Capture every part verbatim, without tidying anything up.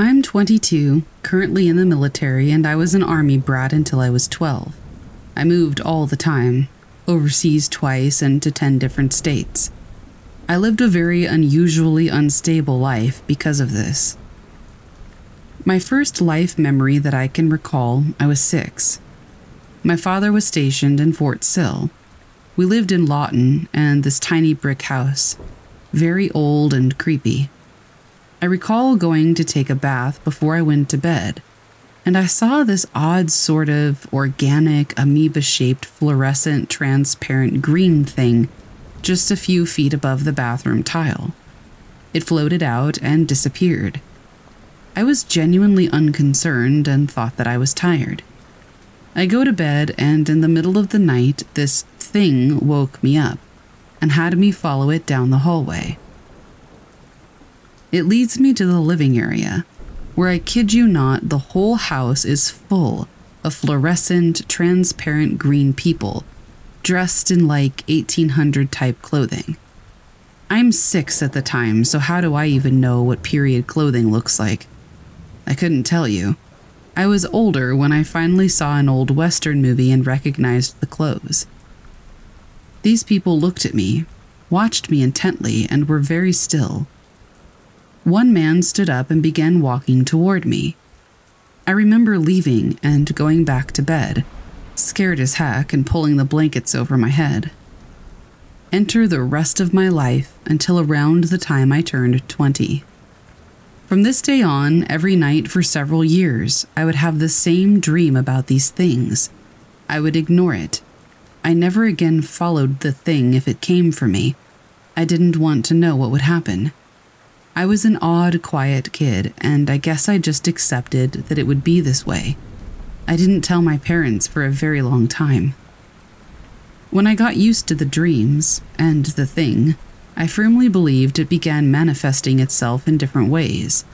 I'm twenty-two, currently in the military, and I was an army brat until I was twelve. I moved all the time, overseas twice and to ten different states. I lived a very unusually unstable life because of this. My first life memory that I can recall, I was six. My father was stationed in Fort Sill. We lived in Lawton and this tiny brick house, very old and creepy. I recall going to take a bath before I went to bed, and I saw this odd sort of organic, amoeba-shaped, fluorescent, transparent green thing just a few feet above the bathroom tile. It floated out and disappeared. I was genuinely unconcerned and thought that I was tired. I go to bed, and in the middle of the night, this thing woke me up and had me follow it down the hallway. It leads me to the living area, where I kid you not, the whole house is full of fluorescent, transparent green people, dressed in like eighteen hundred type clothing. I'm six at the time, so how do I even know what period clothing looks like? I couldn't tell you. I was older when I finally saw an old Western movie and recognized the clothes. These people looked at me, watched me intently, and were very still. One man stood up and began walking toward me. I remember leaving and going back to bed, scared as heck and pulling the blankets over my head. Enter the rest of my life until around the time I turned twenty. From this day on, every night for several years, I would have the same dream about these things. I would ignore it. I never again followed the thing if it came for me. I didn't want to know what would happen. I was an odd, quiet kid, and I guess I just accepted that it would be this way. I didn't tell my parents for a very long time. When I got used to the dreams, and the thing, I firmly believed it began manifesting itself in different ways.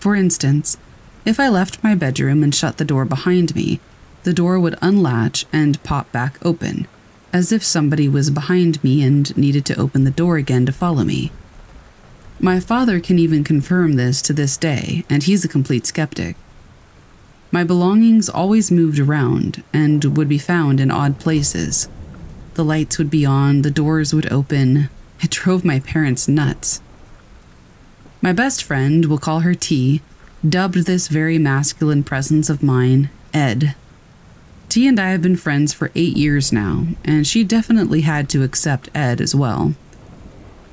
For instance, if I left my bedroom and shut the door behind me, the door would unlatch and pop back open, as if somebody was behind me and needed to open the door again to follow me. My father can even confirm this to this day, and he's a complete skeptic. My belongings always moved around and would be found in odd places. The lights would be on, the doors would open. It drove my parents nuts. My best friend, we'll call her T, dubbed this very masculine presence of mine Ed. T and I have been friends for eight years now, and she definitely had to accept Ed as well.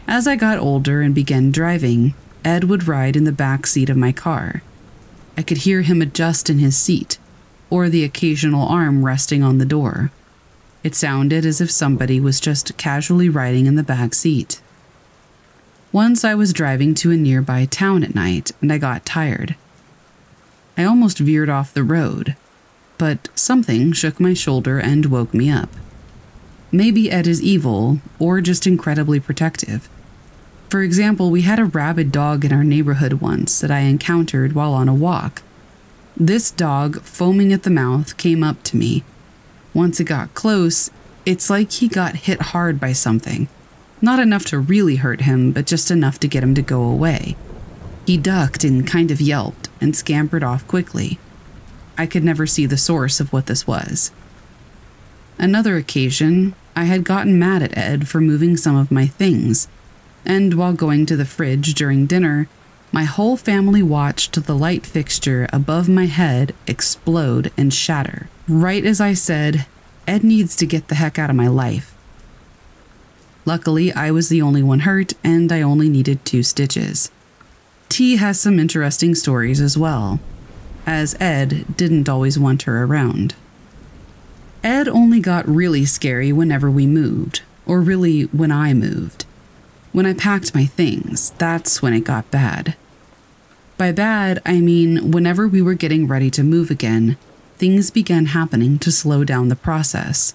As I got older and began driving, Ed would ride in the back seat of my car. I could hear him adjust in his seat, or the occasional arm resting on the door. It sounded as if somebody was just casually riding in the back seat. Once I was driving to a nearby town at night, and I got tired. I almost veered off the road, but something shook my shoulder and woke me up. Maybe Ed is evil, or just incredibly protective. For example, we had a rabid dog in our neighborhood once that I encountered while on a walk. This dog, foaming at the mouth, came up to me. Once it got close, it's like he got hit hard by something. Not enough to really hurt him, but just enough to get him to go away. He ducked and kind of yelped and scampered off quickly. I could never see the source of what this was. Another occasion, I had gotten mad at Ed for moving some of my things, and while going to the fridge during dinner, my whole family watched the light fixture above my head explode and shatter, right as I said, "Ed needs to get the heck out of my life." Luckily, I was the only one hurt, and I only needed two stitches. T has some interesting stories as well, as Ed didn't always want her around. Ed only got really scary whenever we moved, or really when I moved. When I packed my things, that's when it got bad. By bad, I mean whenever we were getting ready to move again, things began happening to slow down the process.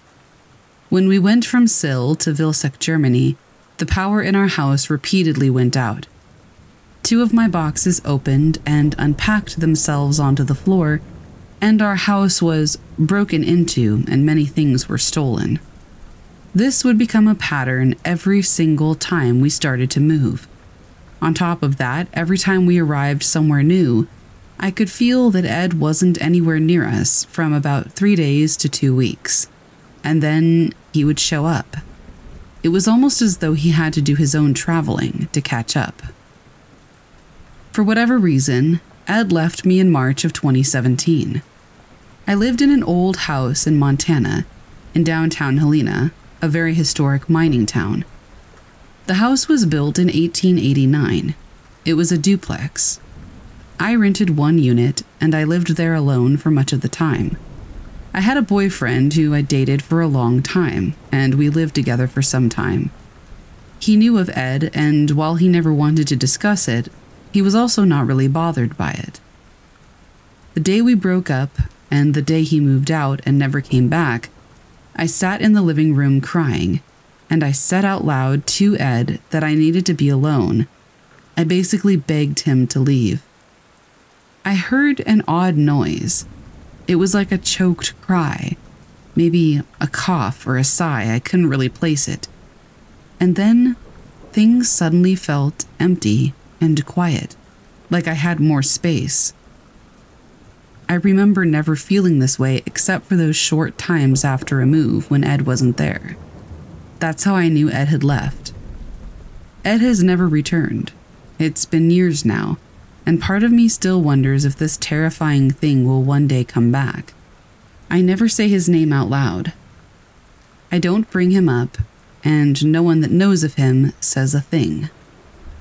When we went from Sill to Vilseck, Germany, the power in our house repeatedly went out. Two of my boxes opened and unpacked themselves onto the floor, and our house was broken into and many things were stolen. This would become a pattern every single time we started to move. On top of that, every time we arrived somewhere new, I could feel that Ed wasn't anywhere near us from about three days to two weeks, and then he would show up. It was almost as though he had to do his own traveling to catch up. For whatever reason, Ed left me in March of twenty seventeen. I lived in an old house in Montana, in downtown Helena, a very historic mining town. The house was built in eighteen eighty-nine. It was a duplex. I rented one unit, and I lived there alone for much of the time. I had a boyfriend who I dated for a long time, and we lived together for some time. He knew of Ed, and while he never wanted to discuss it, he was also not really bothered by it. The day we broke up, and the day he moved out and never came back, I sat in the living room crying, and I said out loud to Ed that I needed to be alone. I basically begged him to leave. I heard an odd noise. It was like a choked cry, maybe a cough or a sigh, I couldn't really place it. And then things suddenly felt empty and quiet, like I had more space. I remember never feeling this way except for those short times after a move when Ed wasn't there. That's how I knew Ed had left. Ed has never returned. It's been years now, and part of me still wonders if this terrifying thing will one day come back. I never say his name out loud. I don't bring him up, and no one that knows of him says a thing.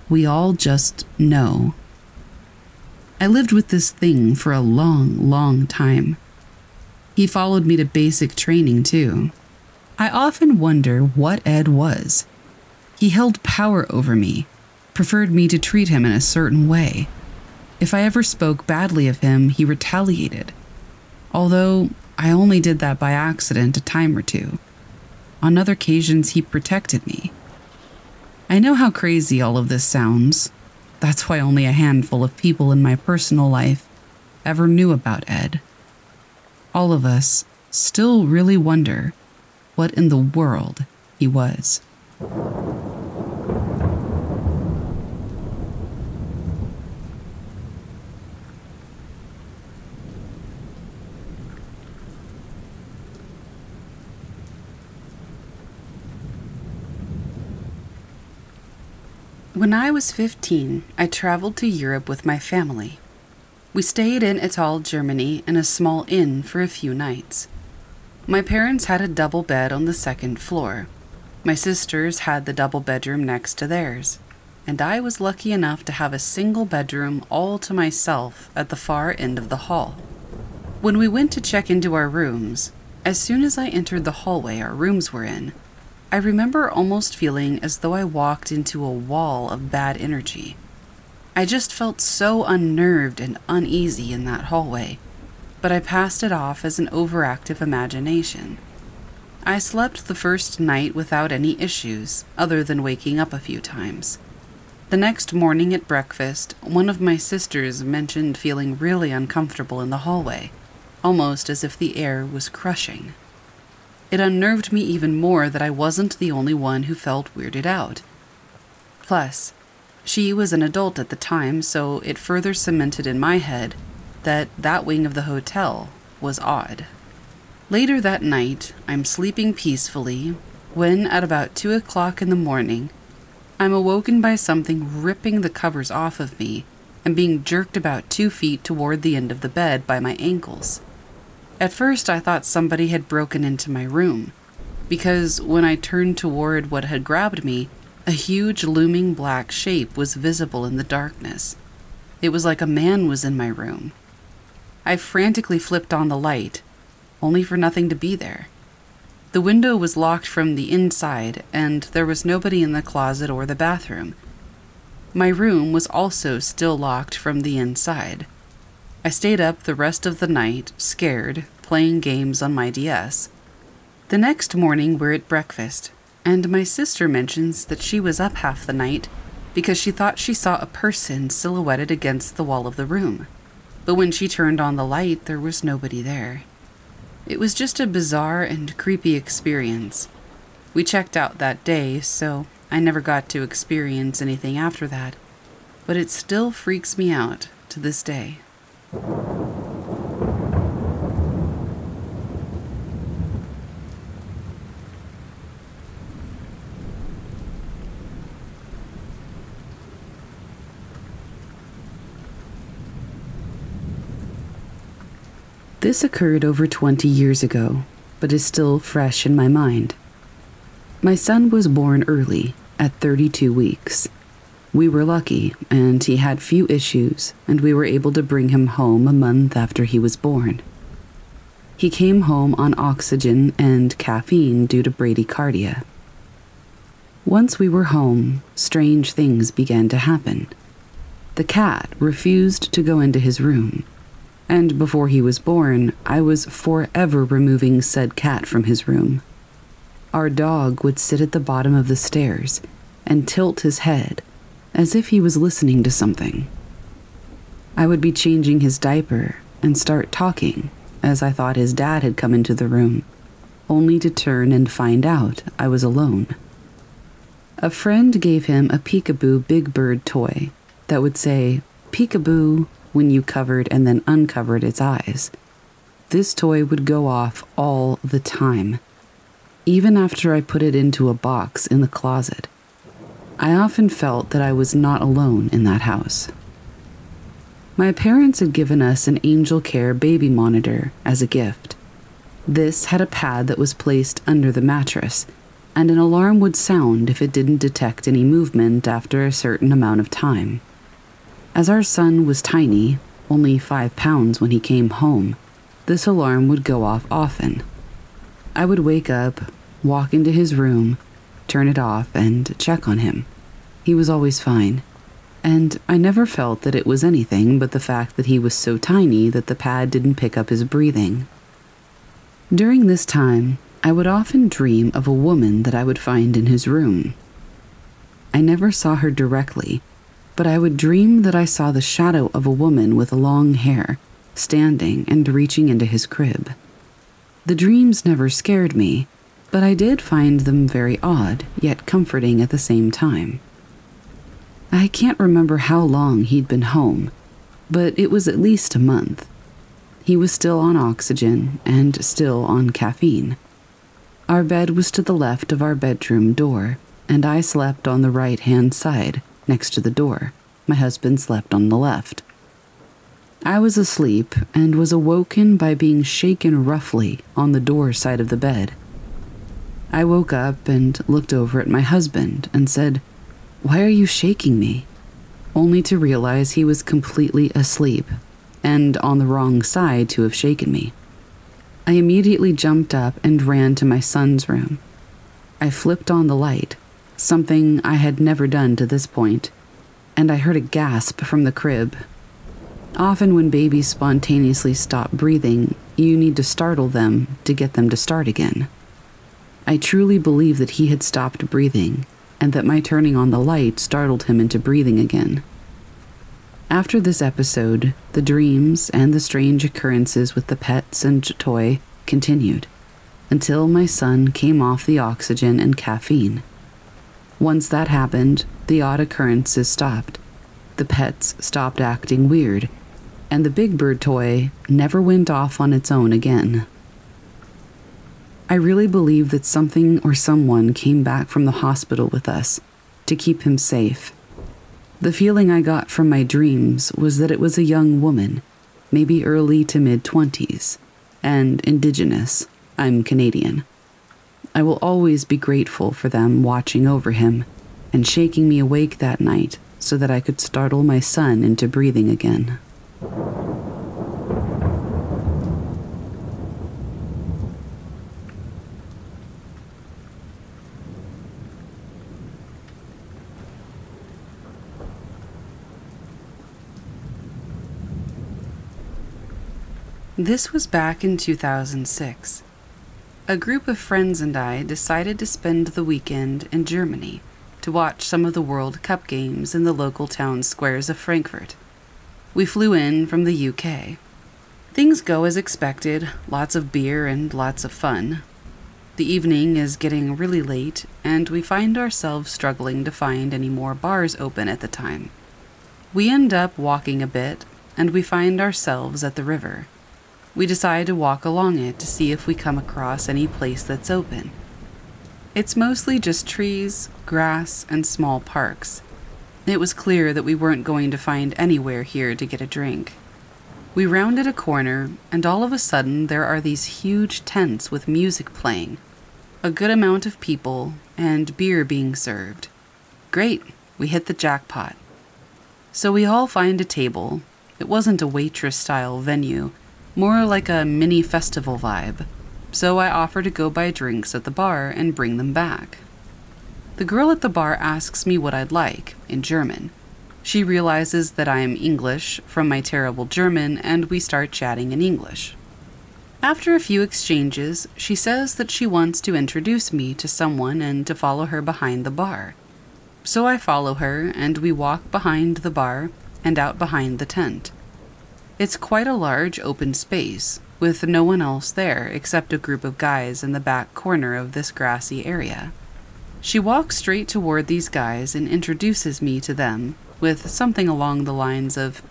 We all just know. I lived with this thing for a long, long time. He followed me to basic training, too. I often wonder what Ed was. He held power over me, preferred me to treat him in a certain way. If I ever spoke badly of him, he retaliated. Although, I only did that by accident a time or two. On other occasions, he protected me. I know how crazy all of this sounds. That's why only a handful of people in my personal life ever knew about Ed. All of us still really wonder what in the world he was. When I was fifteen, I traveled to Europe with my family. We stayed in Ital, Germany, in a small inn for a few nights. My parents had a double bed on the second floor. My sisters had the double bedroom next to theirs, and I was lucky enough to have a single bedroom all to myself at the far end of the hall. When we went to check into our rooms, as soon as I entered the hallway our rooms were in, I remember almost feeling as though I walked into a wall of bad energy. I just felt so unnerved and uneasy in that hallway, but I passed it off as an overactive imagination. I slept the first night without any issues, other than waking up a few times. The next morning at breakfast, one of my sisters mentioned feeling really uncomfortable in the hallway, almost as if the air was crushing. It unnerved me even more that I wasn't the only one who felt weirded out. Plus, she was an adult at the time, so it further cemented in my head that that wing of the hotel was odd. Later that night, I'm sleeping peacefully, when at about two o'clock in the morning, I'm awoken by something ripping the covers off of me and being jerked about two feet toward the end of the bed by my ankles. At first, I thought somebody had broken into my room, because when I turned toward what had grabbed me, a huge looming black shape was visible in the darkness. It was like a man was in my room. I frantically flipped on the light, only for nothing to be there. The window was locked from the inside, and there was nobody in the closet or the bathroom. My room was also still locked from the inside. I stayed up the rest of the night, scared, playing games on my D S. The next morning we're at breakfast, and my sister mentions that she was up half the night because she thought she saw a person silhouetted against the wall of the room. But when she turned on the light, there was nobody there. It was just a bizarre and creepy experience. We checked out that day, so I never got to experience anything after that, but it still freaks me out to this day. This occurred over twenty years ago, but is still fresh in my mind. My son was born early, at thirty-two weeks. We were lucky, and he had few issues, and we were able to bring him home a month after he was born. He came home on oxygen and caffeine due to bradycardia. Once we were home, strange things began to happen. The cat refused to go into his room. And before he was born, I was forever removing said cat from his room. Our dog would sit at the bottom of the stairs and tilt his head as if he was listening to something. I would be changing his diaper and start talking as I thought his dad had come into the room, only to turn and find out I was alone. A friend gave him a peekaboo big bird toy that would say, "Peekaboo," when you covered and then uncovered its eyes. This toy would go off all the time, even after I put it into a box in the closet. I often felt that I was not alone in that house. My parents had given us an Angel Care baby monitor as a gift. This had a pad that was placed under the mattress, and an alarm would sound if it didn't detect any movement after a certain amount of time. As our son was tiny, only five pounds when he came home, this alarm would go off often. I would wake up, walk into his room, turn it off, and check on him. He was always fine, and I never felt that it was anything but the fact that he was so tiny that the pad didn't pick up his breathing. During this time, I would often dream of a woman that I would find in his room. I never saw her directly, but I would dream that I saw the shadow of a woman with long hair, standing and reaching into his crib. The dreams never scared me, but I did find them very odd, yet comforting at the same time. I can't remember how long he'd been home, but it was at least a month. He was still on oxygen and still on caffeine. Our bed was to the left of our bedroom door, and I slept on the right-hand side, next to the door. My husband slept on the left. I was asleep and was awoken by being shaken roughly on the door side of the bed. I woke up and looked over at my husband and said, "Why are you shaking me?" Only to realize he was completely asleep and on the wrong side to have shaken me. I immediately jumped up and ran to my son's room. I flipped on the light, something I had never done to this point, and I heard a gasp from the crib. Often when babies spontaneously stop breathing, you need to startle them to get them to start again. I truly believe that he had stopped breathing, and that my turning on the light startled him into breathing again. After this episode, the dreams and the strange occurrences with the pets and toy continued, until my son came off the oxygen and caffeine. Once that happened, the odd occurrences stopped, the pets stopped acting weird, and the big bird toy never went off on its own again. I really believe that something or someone came back from the hospital with us to keep him safe. The feeling I got from my dreams was that it was a young woman, maybe early to mid-twenties, and indigenous. I'm Canadian. I will always be grateful for them watching over him and shaking me awake that night so that I could startle my son into breathing again. This was back in two thousand six. A group of friends and I decided to spend the weekend in Germany to watch some of the World Cup games in the local town squares of Frankfurt. We flew in from the U K. Things go as expected, lots of beer and lots of fun. The evening is getting really late, and we find ourselves struggling to find any more bars open at the time. We end up walking a bit, and we find ourselves at the river. We decide to walk along it to see if we come across any place that's open. It's mostly just trees, grass, and small parks. It was clear that we weren't going to find anywhere here to get a drink. We rounded a corner, and all of a sudden there are these huge tents with music playing. A good amount of people, and beer being served. Great, we hit the jackpot. So we all find a table. It wasn't a waitress-style venue, more like a mini-festival vibe. So I offer to go buy drinks at the bar and bring them back. The girl at the bar asks me what I'd like, in German. She realizes that I am English from my terrible German, and we start chatting in English. After a few exchanges, she says that she wants to introduce me to someone and to follow her behind the bar. So I follow her, and we walk behind the bar and out behind the tent. It's quite a large open space, with no one else there except a group of guys in the back corner of this grassy area. She walks straight toward these guys and introduces me to them, with something along the lines of,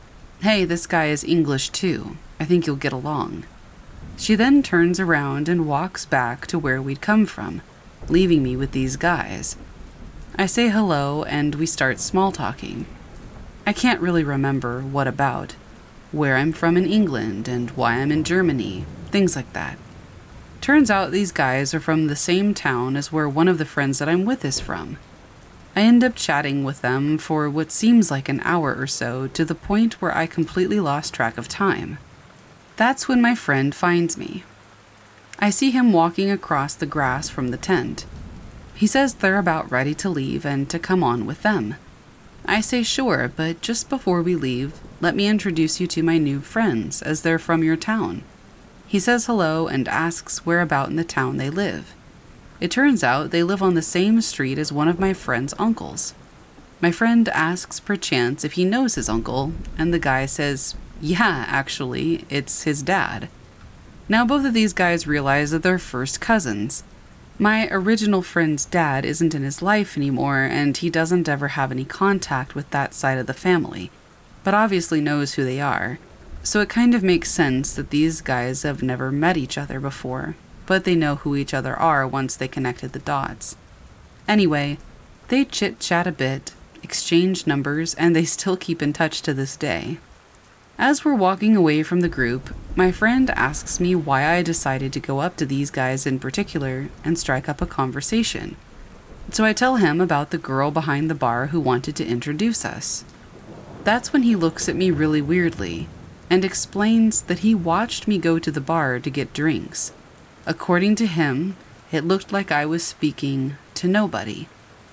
"Hey, this guy is English too. I think you'll get along." She then turns around and walks back to where we'd come from, leaving me with these guys. I say hello, and we start small talking. I can't really remember what about, where I'm from in England and why I'm in Germany, things like that. Turns out these guys are from the same town as where one of the friends that I'm with is from. I end up chatting with them for what seems like an hour or so, to the point where I completely lost track of time. That's when my friend finds me. I see him walking across the grass from the tent. He says they're about ready to leave and to come on with them. I say sure, but just before we leave, let me introduce you to my new friends, as they're from your town. He says hello and asks whereabout in the town they live. It turns out they live on the same street as one of my friend's uncles. My friend asks perchance if he knows his uncle, and the guy says, "Yeah, actually, it's his dad." Now both of these guys realize that they're first cousins. My original friend's dad isn't in his life anymore, and he doesn't ever have any contact with that side of the family, but obviously knows who they are. So it kind of makes sense that these guys have never met each other before, but they know who each other are once they connected the dots. Anyway, they chit-chat a bit, exchange numbers, and they still keep in touch to this day. As we're walking away from the group, my friend asks me why I decided to go up to these guys in particular and strike up a conversation. So I tell him about the girl behind the bar who wanted to introduce us. That's when he looks at me really weirdly and explains that he watched me go to the bar to get drinks. According to him, it looked like I was speaking to nobody,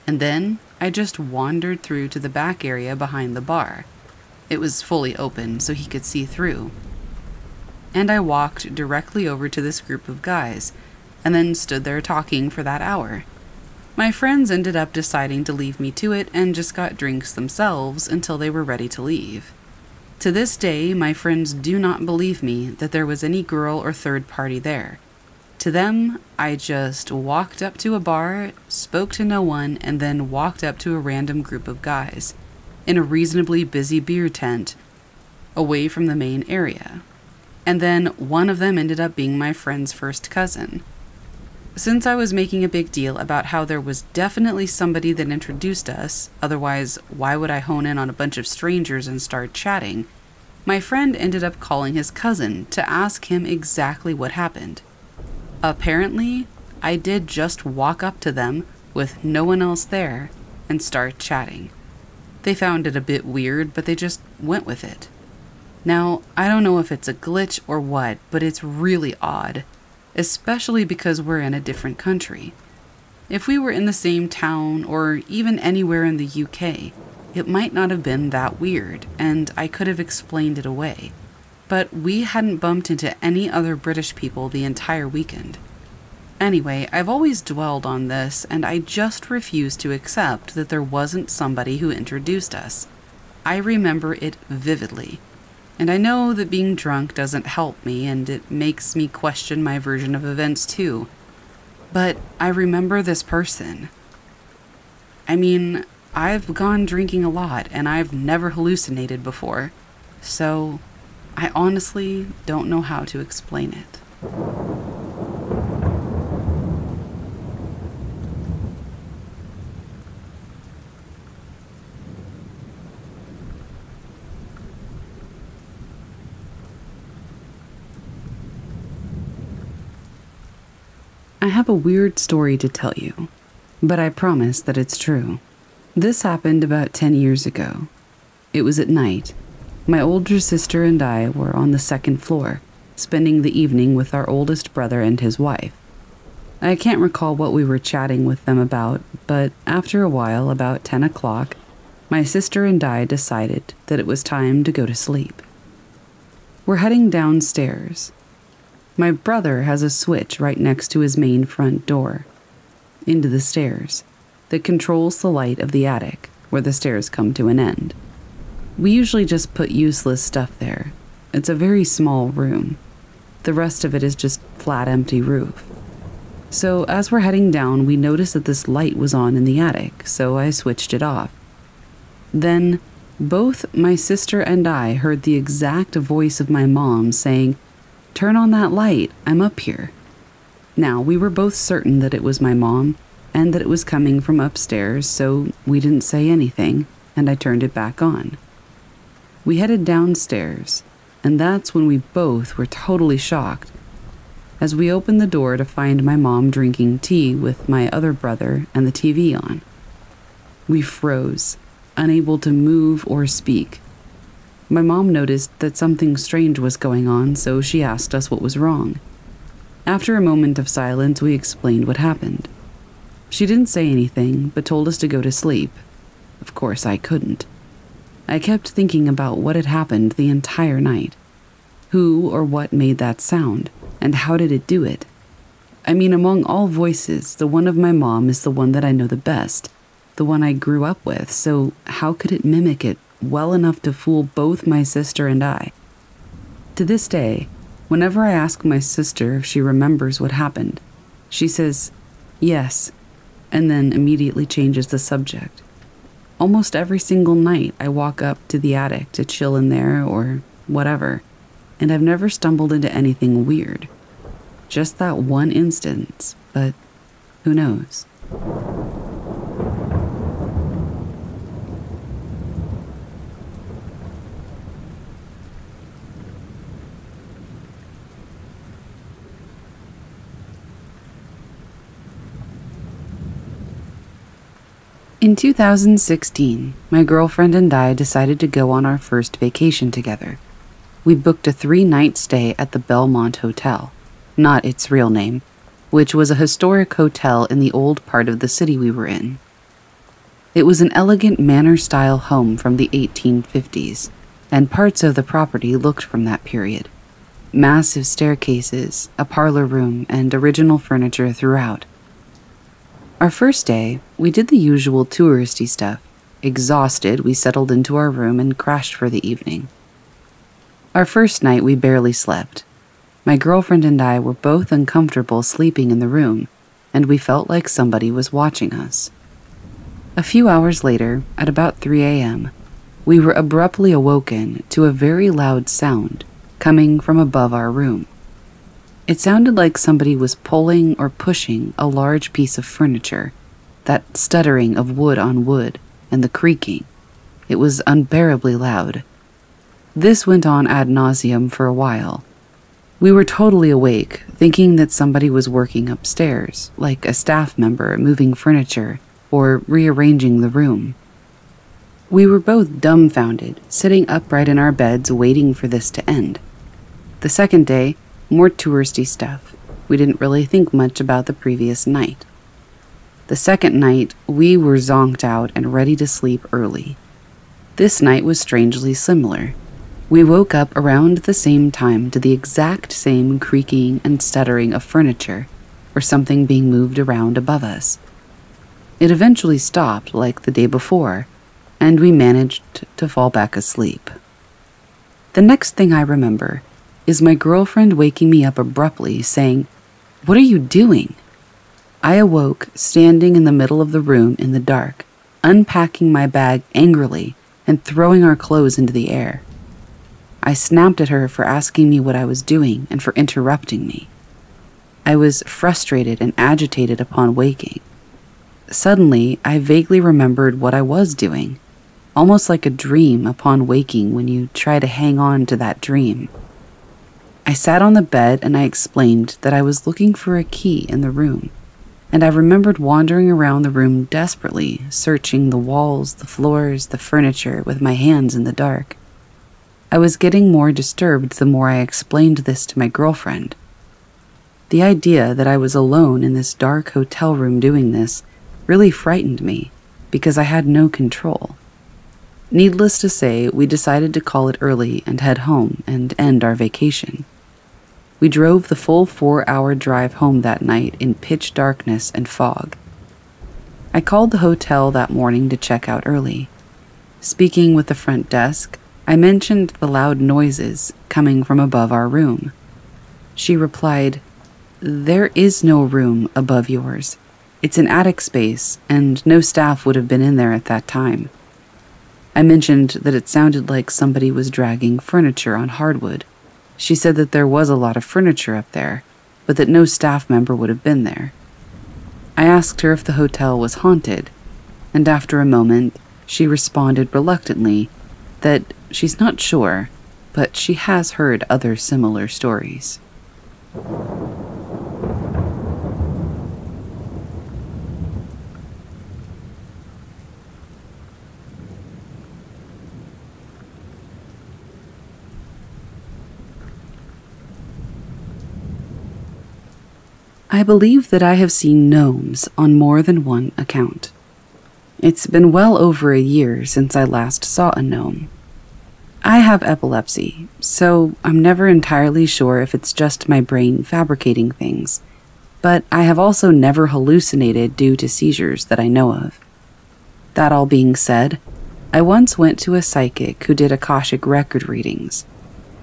and then I just wandered through to the back area behind the bar. It was fully open, so he could see through. And I walked directly over to this group of guys, and then stood there talking for that hour. My friends ended up deciding to leave me to it and just got drinks themselves until they were ready to leave. To this day, my friends do not believe me that there was any girl or third party there. To them, I just walked up to a bar, spoke to no one, and then walked up to a random group of guys in a reasonably busy beer tent away from the main area. And then one of them ended up being my friend's first cousin. Since I was making a big deal about how there was definitely somebody that introduced us, otherwise why would I hone in on a bunch of strangers and start chatting, my friend ended up calling his cousin to ask him exactly what happened. Apparently, I did just walk up to them with no one else there and start chatting. They found it a bit weird, but they just went with it. Now, I don't know if it's a glitch or what, but it's really odd, especially because we're in a different country. If we were in the same town or even anywhere in the U K, it might not have been that weird, and I could have explained it away. But we hadn't bumped into any other British people the entire weekend. Anyway, I've always dwelled on this, and I just refuse to accept that there wasn't somebody who introduced us. I remember it vividly, and I know that being drunk doesn't help me, and it makes me question my version of events too. But I remember this person. I mean, I've gone drinking a lot, and I've never hallucinated before, so I honestly don't know how to explain it. I have a weird story to tell you, but I promise that it's true. This happened about ten years ago. It was at night. My older sister and I were on the second floor, spending the evening with our oldest brother and his wife. I can't recall what we were chatting with them about, but after a while, about ten o'clock, my sister and I decided that it was time to go to sleep. We're heading downstairs. My brother has a switch right next to his main front door, into the stairs, that controls the light of the attic, where the stairs come to an end. We usually just put useless stuff there. It's a very small room. The rest of it is just flat, empty roof. So as we're heading down, we noticed that this light was on in the attic, so I switched it off. Then, both my sister and I heard the exact voice of my mom saying, "Turn on that light, I'm up here." Now, we were both certain that it was my mom and that it was coming from upstairs, so we didn't say anything, and I turned it back on. We headed downstairs, and that's when we both were totally shocked, as we opened the door to find my mom drinking tea with my other brother and the T V on. We froze, unable to move or speak. My mom noticed that something strange was going on, so she asked us what was wrong. After a moment of silence, we explained what happened. She didn't say anything, but told us to go to sleep. Of course, I couldn't. I kept thinking about what had happened the entire night. Who or what made that sound, and how did it do it? I mean, among all voices, the one of my mom is the one that I know the best, the one I grew up with, so how could it mimic it well enough to fool both my sister and I? To this day, whenever I ask my sister if she remembers what happened, she says, "Yes," and then immediately changes the subject. Almost every single night I walk up to the attic to chill in there or whatever, and I've never stumbled into anything weird. Just that one instance, but who knows? In two thousand sixteen, my girlfriend and I decided to go on our first vacation together. We booked a three-night stay at the Belmont Hotel, not its real name, which was a historic hotel in the old part of the city we were in. It was an elegant manor-style home from the eighteen fifties, and parts of the property looked from that period. Massive staircases, a parlor room, and original furniture throughout. Our first day, we did the usual touristy stuff. Exhausted, we settled into our room and crashed for the evening. Our first night, we barely slept. My girlfriend and I were both uncomfortable sleeping in the room, and we felt like somebody was watching us. A few hours later, at about three a m, we were abruptly awoken to a very loud sound coming from above our room. It sounded like somebody was pulling or pushing a large piece of furniture, that stuttering of wood on wood, and the creaking. It was unbearably loud. This went on ad nauseum for a while. We were totally awake, thinking that somebody was working upstairs, like a staff member moving furniture or rearranging the room. We were both dumbfounded, sitting upright in our beds waiting for this to end. The second day, more touristy stuff. We didn't really think much about the previous night. The second night, we were zonked out and ready to sleep early. This night was strangely similar. We woke up around the same time to the exact same creaking and stuttering of furniture, or something being moved around above us. It eventually stopped like the day before, and we managed to fall back asleep. The next thing I remember is my girlfriend waking me up abruptly, saying, "What are you doing?" I awoke, standing in the middle of the room in the dark, unpacking my bag angrily and throwing our clothes into the air. I snapped at her for asking me what I was doing and for interrupting me. I was frustrated and agitated upon waking. Suddenly, I vaguely remembered what I was doing, almost like a dream upon waking when you try to hang on to that dream. I sat on the bed and I explained that I was looking for a key in the room, and I remembered wandering around the room desperately, searching the walls, the floors, the furniture with my hands in the dark. I was getting more disturbed the more I explained this to my girlfriend. The idea that I was alone in this dark hotel room doing this really frightened me because I had no control. Needless to say, we decided to call it early and head home and end our vacation. We drove the full four-hour drive home that night in pitch darkness and fog. I called the hotel that morning to check out early. Speaking with the front desk, I mentioned the loud noises coming from above our room. She replied, "There is no room above yours. It's an attic space, and no staff would have been in there at that time." I mentioned that it sounded like somebody was dragging furniture on hardwood. She said that there was a lot of furniture up there, but that no staff member would have been there. I asked her if the hotel was haunted, and after a moment, she responded reluctantly that she's not sure, but she has heard other similar stories. I believe that I have seen gnomes on more than one account. It's been well over a year since I last saw a gnome. I have epilepsy, so I'm never entirely sure if it's just my brain fabricating things, but I have also never hallucinated due to seizures that I know of. That all being said, I once went to a psychic who did Akashic record readings.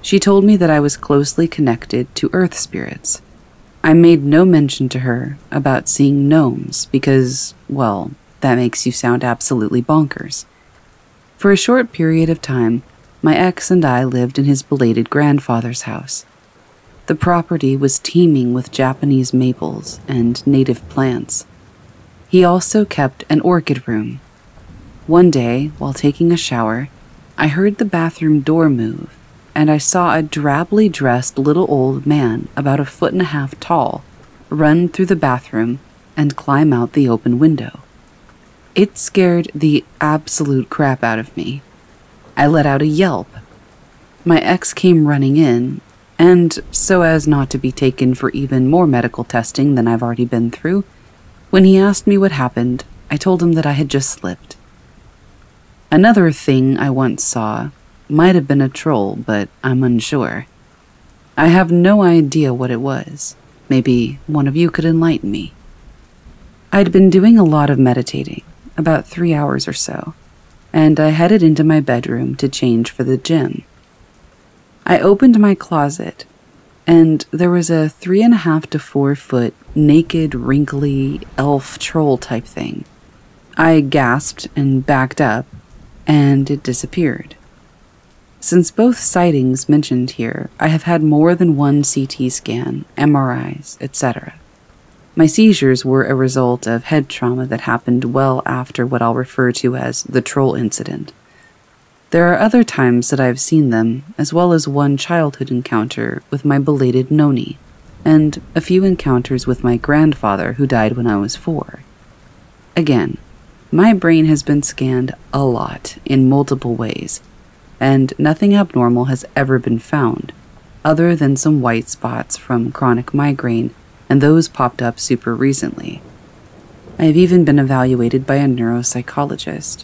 She told me that I was closely connected to earth spirits. I made no mention to her about seeing gnomes because, well, that makes you sound absolutely bonkers. For a short period of time, my ex and I lived in his belated grandfather's house. The property was teeming with Japanese maples and native plants. He also kept an orchid room. One day, while taking a shower, I heard the bathroom door move, and I saw a drably dressed little old man about a foot and a half tall run through the bathroom and climb out the open window. It scared the absolute crap out of me. I let out a yelp. My ex came running in, and so as not to be taken for even more medical testing than I've already been through, when he asked me what happened, I told him that I had just slipped. Another thing I once saw might have been a troll, but I'm unsure. I have no idea what it was. Maybe one of you could enlighten me. I'd been doing a lot of meditating, about three hours or so, and I headed into my bedroom to change for the gym. I opened my closet, and there was a three and a half to four foot, naked, wrinkly, elf troll type thing. I gasped and backed up, and it disappeared. Since both sightings mentioned here, I have had more than one C T scan, M R Is, et cetera. My seizures were a result of head trauma that happened well after what I'll refer to as the troll incident. There are other times that I've seen them, as well as one childhood encounter with my belated noni, and a few encounters with my grandfather who died when I was four. Again, my brain has been scanned a lot in multiple ways, and nothing abnormal has ever been found, other than some white spots from chronic migraine, and those popped up super recently. I have even been evaluated by a neuropsychologist.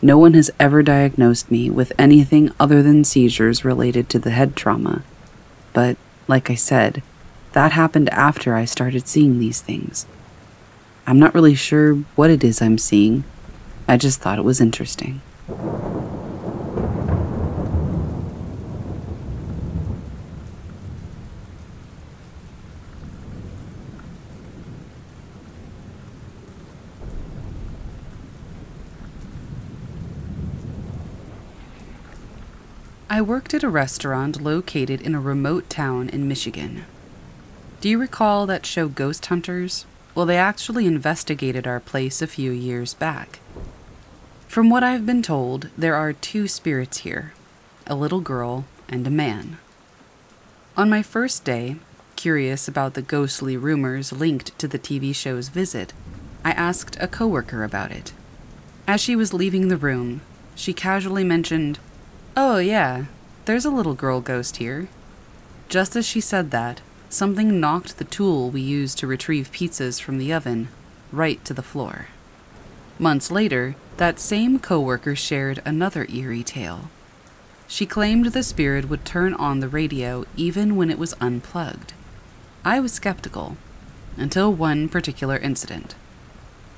No one has ever diagnosed me with anything other than seizures related to the head trauma, but like I said, That happened after I started seeing these things. I'm not really sure what it is I'm seeing. I just thought it was interesting. I worked at a restaurant located in a remote town in Michigan. Do you recall that show Ghost Hunters? Well, they actually investigated our place a few years back. From what I've been told, there are two spirits here, a little girl and a man. On my first day, curious about the ghostly rumors linked to the T V show's visit, I asked a coworker about it. As she was leaving the room, she casually mentioned, "Oh yeah, there's a little girl ghost here." Just as she said that, something knocked the tool we used to retrieve pizzas from the oven right to the floor. Months later, that same coworker shared another eerie tale. She claimed the spirit would turn on the radio even when it was unplugged. I was skeptical, until one particular incident.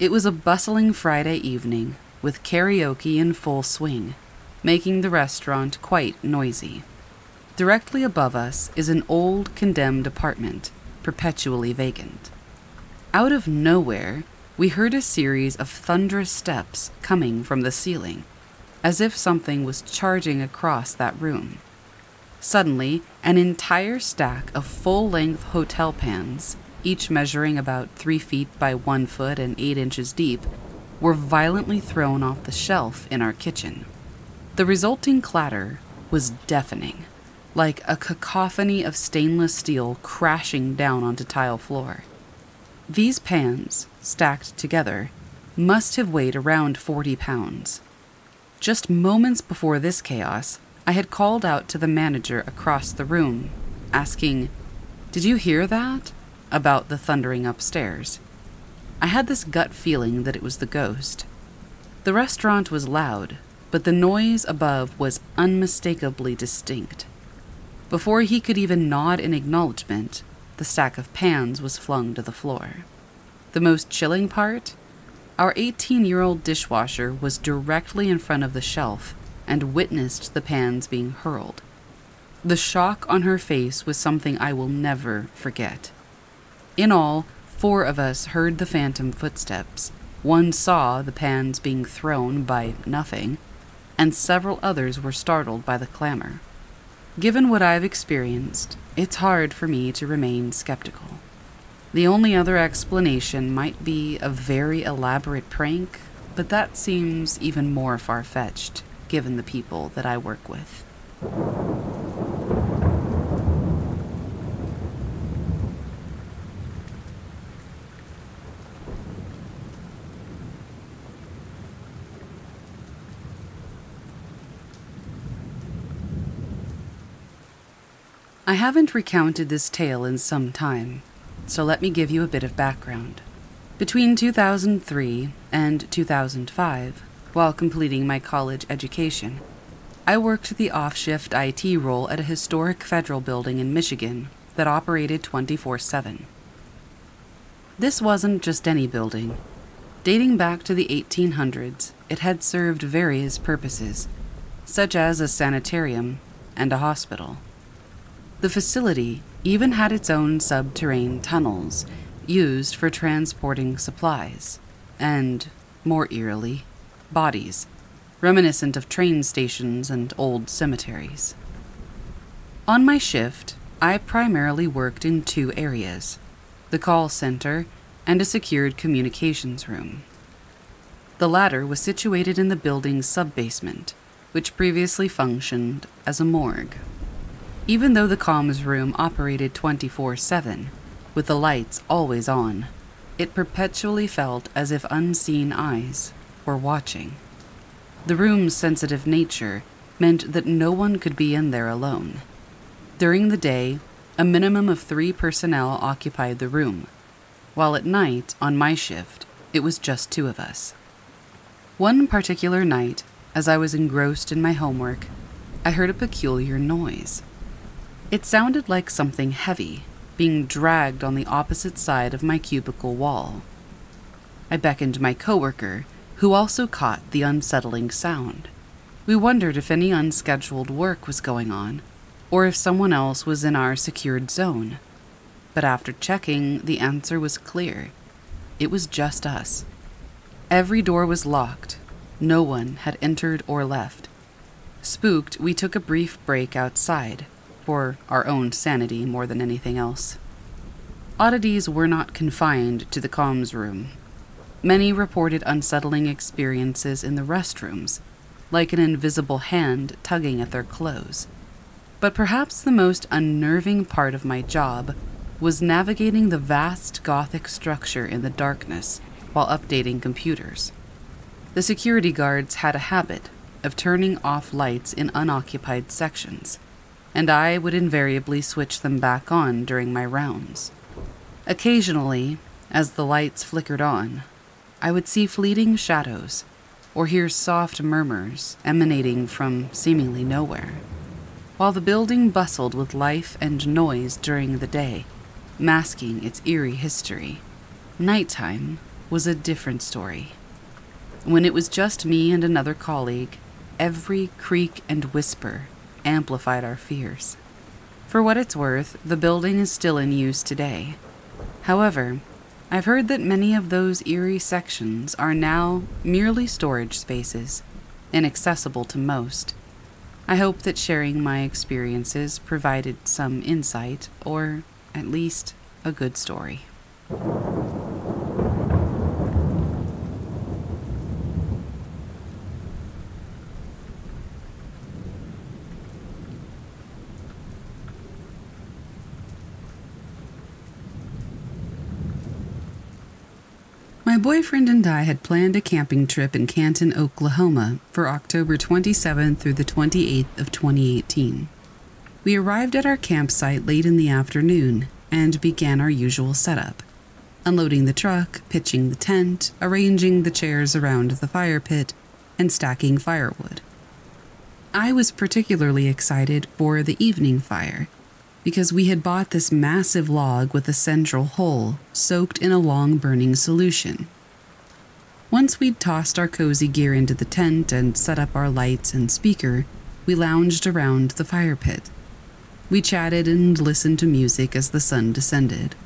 It was a bustling Friday evening with karaoke in full swing, making the restaurant quite noisy. Directly above us is an old, condemned apartment, perpetually vacant. Out of nowhere, we heard a series of thunderous steps coming from the ceiling, as if something was charging across that room. Suddenly, an entire stack of full-length hotel pans, each measuring about three feet by one foot and eight inches deep, were violently thrown off the shelf in our kitchen. The resulting clatter was deafening, like a cacophony of stainless steel crashing down onto tile floor. These pans, stacked together, must have weighed around forty pounds. Just moments before this chaos, I had called out to the manager across the room, asking, "Did you hear that?" about the thundering upstairs. I had this gut feeling that it was the ghost. The restaurant was loud, but the noise above was unmistakably distinct. Before he could even nod in acknowledgement, the stack of pans was flung to the floor. The most chilling part? Our eighteen-year-old dishwasher was directly in front of the shelf and witnessed the pans being hurled. The shock on her face was something I will never forget. In all, four of us heard the phantom footsteps. One saw the pans being thrown by nothing, and several others were startled by the clamor. Given what I've experienced, it's hard for me to remain skeptical. The only other explanation might be a very elaborate prank, but that seems even more far-fetched, given the people that I work with. I haven't recounted this tale in some time, so let me give you a bit of background. Between two thousand three and two thousand five, while completing my college education, I worked the off-shift I T role at a historic federal building in Michigan that operated twenty-four seven. This wasn't just any building. Dating back to the eighteen hundreds, it had served various purposes, such as a sanitarium and a hospital. The facility even had its own subterranean tunnels, used for transporting supplies, and, more eerily, bodies, reminiscent of train stations and old cemeteries. On my shift, I primarily worked in two areas, the call center and a secured communications room. The latter was situated in the building's subbasement, which previously functioned as a morgue. Even though the comms room operated twenty-four seven, with the lights always on, it perpetually felt as if unseen eyes were watching. The room's sensitive nature meant that no one could be in there alone. During the day, a minimum of three personnel occupied the room, while at night, on my shift, it was just two of us. One particular night, as I was engrossed in my homework, I heard a peculiar noise. It sounded like something heavy, being dragged on the opposite side of my cubicle wall. I beckoned my coworker, who also caught the unsettling sound. We wondered if any unscheduled work was going on, or if someone else was in our secured zone. But after checking, the answer was clear. It was just us. Every door was locked. No one had entered or left. Spooked, we took a brief break outside, for our own sanity more than anything else. Oddities were not confined to the comms room. Many reported unsettling experiences in the restrooms, like an invisible hand tugging at their clothes. But perhaps the most unnerving part of my job was navigating the vast Gothic structure in the darkness while updating computers. The security guards had a habit of turning off lights in unoccupied sections, and I would invariably switch them back on during my rounds. Occasionally, as the lights flickered on, I would see fleeting shadows or hear soft murmurs emanating from seemingly nowhere. While the building bustled with life and noise during the day, masking its eerie history, nighttime was a different story. When it was just me and another colleague, every creak and whisper amplified our fears. For what it's worth, the building is still in use today. However, I've heard that many of those eerie sections are now merely storage spaces, inaccessible to most. I hope that sharing my experiences provided some insight, or at least a good story. My boyfriend and I had planned a camping trip in Canton, Oklahoma for October twenty-seventh through the twenty-eighth of twenty eighteen. We arrived at our campsite late in the afternoon and began our usual setup, unloading the truck, pitching the tent, arranging the chairs around the fire pit, and stacking firewood. I was particularly excited for the evening fire, because we had bought this massive log with a central hole, soaked in a long-burning solution. Once we'd tossed our cozy gear into the tent and set up our lights and speaker, we lounged around the fire pit. We chatted and listened to music as the sun descended.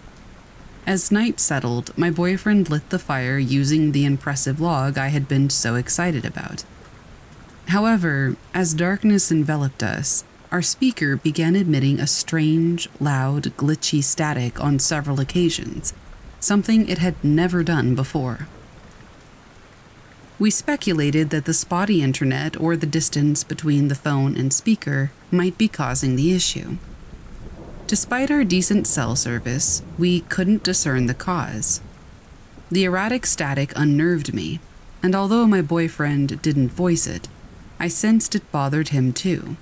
As night settled, my boyfriend lit the fire using the impressive log I had been so excited about. However, as darkness enveloped us, our speaker began emitting a strange, loud, glitchy static on several occasions, something it had never done before. We speculated that the spotty internet or the distance between the phone and speaker might be causing the issue. Despite our decent cell service, we couldn't discern the cause. The erratic static unnerved me, and although my boyfriend didn't voice it, I sensed it bothered him too.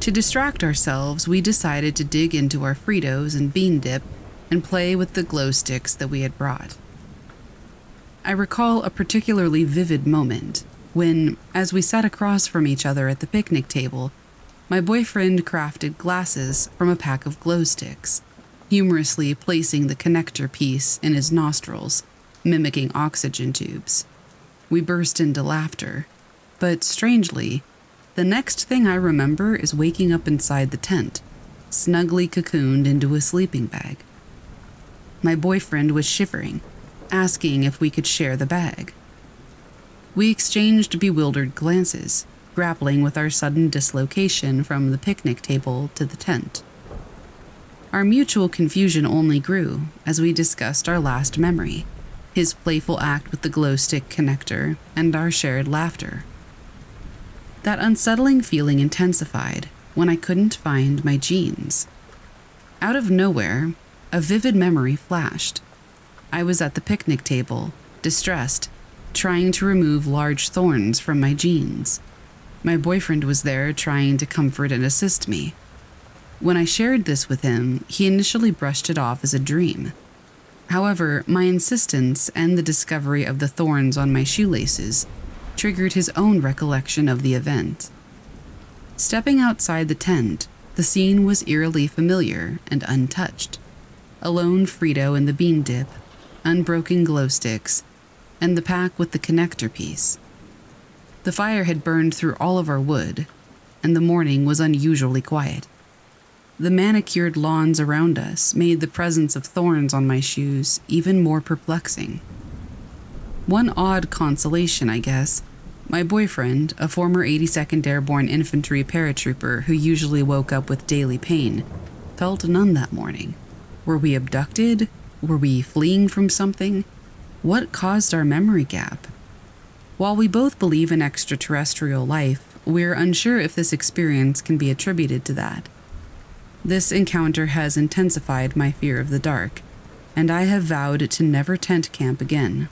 To distract ourselves, we decided to dig into our Fritos and bean dip and play with the glow sticks that we had brought. I recall a particularly vivid moment when, as we sat across from each other at the picnic table, my boyfriend crafted glasses from a pack of glow sticks, humorously placing the connector piece in his nostrils, mimicking oxygen tubes. We burst into laughter, but strangely, the next thing I remember is waking up inside the tent, snugly cocooned into a sleeping bag. My boyfriend was shivering, asking if we could share the bag. We exchanged bewildered glances, grappling with our sudden dislocation from the picnic table to the tent. Our mutual confusion only grew as we discussed our last memory, his playful act with the glow stick connector, and our shared laughter. That unsettling feeling intensified when I couldn't find my jeans. Out of nowhere, a vivid memory flashed. I was at the picnic table, distressed, trying to remove large thorns from my jeans. My boyfriend was there trying to comfort and assist me. When I shared this with him, he initially brushed it off as a dream. However, my insistence and the discovery of the thorns on my shoelaces triggered his own recollection of the event. Stepping outside the tent, The scene was eerily familiar and untouched. A lone Frito in the bean dip, unbroken glow sticks, and the pack with the connector piece. The fire had burned through all of our wood, and the morning was unusually quiet. The manicured lawns around us made the presence of thorns on my shoes even more perplexing. One odd consolation, I guess, my boyfriend, a former eighty-second Airborne Infantry paratrooper who usually woke up with daily pain, felt none that morning. Were we abducted? Were we fleeing from something? What caused our memory gap? While we both believe in extraterrestrial life, we're unsure if this experience can be attributed to that. This encounter has intensified my fear of the dark, and I have vowed to never tent camp again.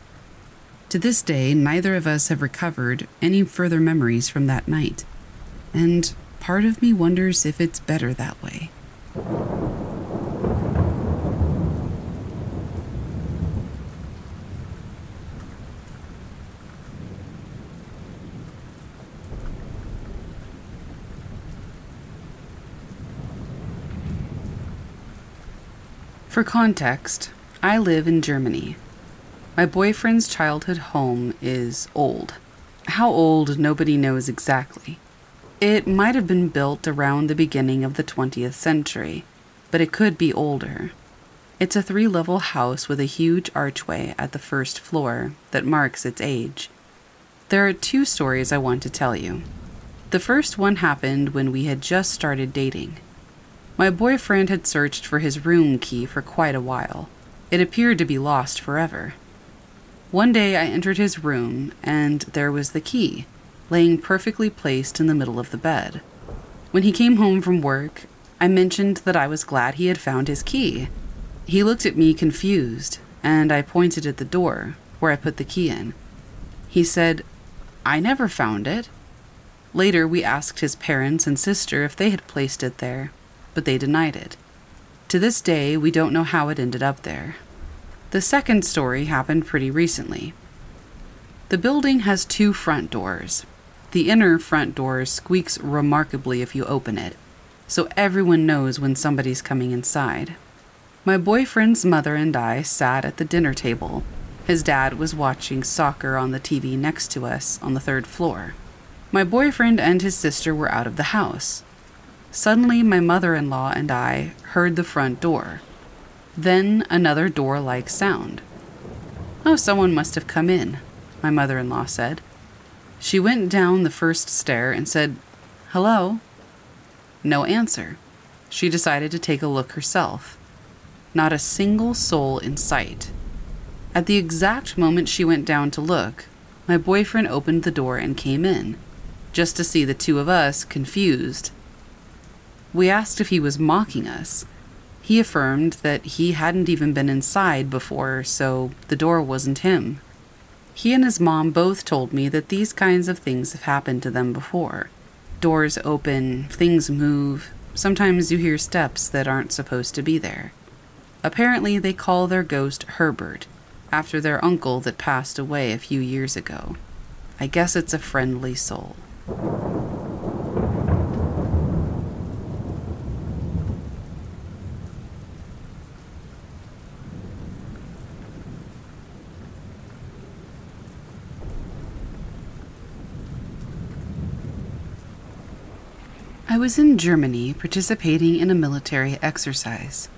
To this day, neither of us have recovered any further memories from that night, and part of me wonders if it's better that way. For context, I live in Germany. My boyfriend's childhood home is old. How old, nobody knows exactly. It might have been built around the beginning of the twentieth century, but it could be older. It's a three-level house with a huge archway at the first floor that marks its age. There are two stories I want to tell you. The first one happened when we had just started dating. My boyfriend had searched for his room key for quite a while. It appeared to be lost forever. One day I entered his room, and there was the key, laying perfectly placed in the middle of the bed. When he came home from work, I mentioned that I was glad he had found his key. He looked at me confused, and I pointed at the door, where I put the key in. He said, "I never found it." Later, we asked his parents and sister if they had placed it there, but they denied it. To this day, we don't know how it ended up there. The second story happened pretty recently. The building has two front doors. The inner front door squeaks remarkably if you open it, so everyone knows when somebody's coming inside. My boyfriend's mother and I sat at the dinner table. His dad was watching soccer on the T V next to us on the third floor. My boyfriend and his sister were out of the house. Suddenly, my mother-in-law and I heard the front door, then another door-like sound. "Oh, someone must have come in," my mother-in-law said. She went down the first stair and said, "Hello?" No answer. She decided to take a look herself. Not a single soul in sight. At the exact moment she went down to look, my boyfriend opened the door and came in, just to see the two of us confused. We asked if he was mocking us. He affirmed that he hadn't even been inside before, so the door wasn't him. He and his mom both told me that these kinds of things have happened to them before. Doors open, things move, sometimes you hear steps that aren't supposed to be there. Apparently, they call their ghost Herbert, after their uncle that passed away a few years ago. I guess it's a friendly soul. I was in Germany participating in a military exercise.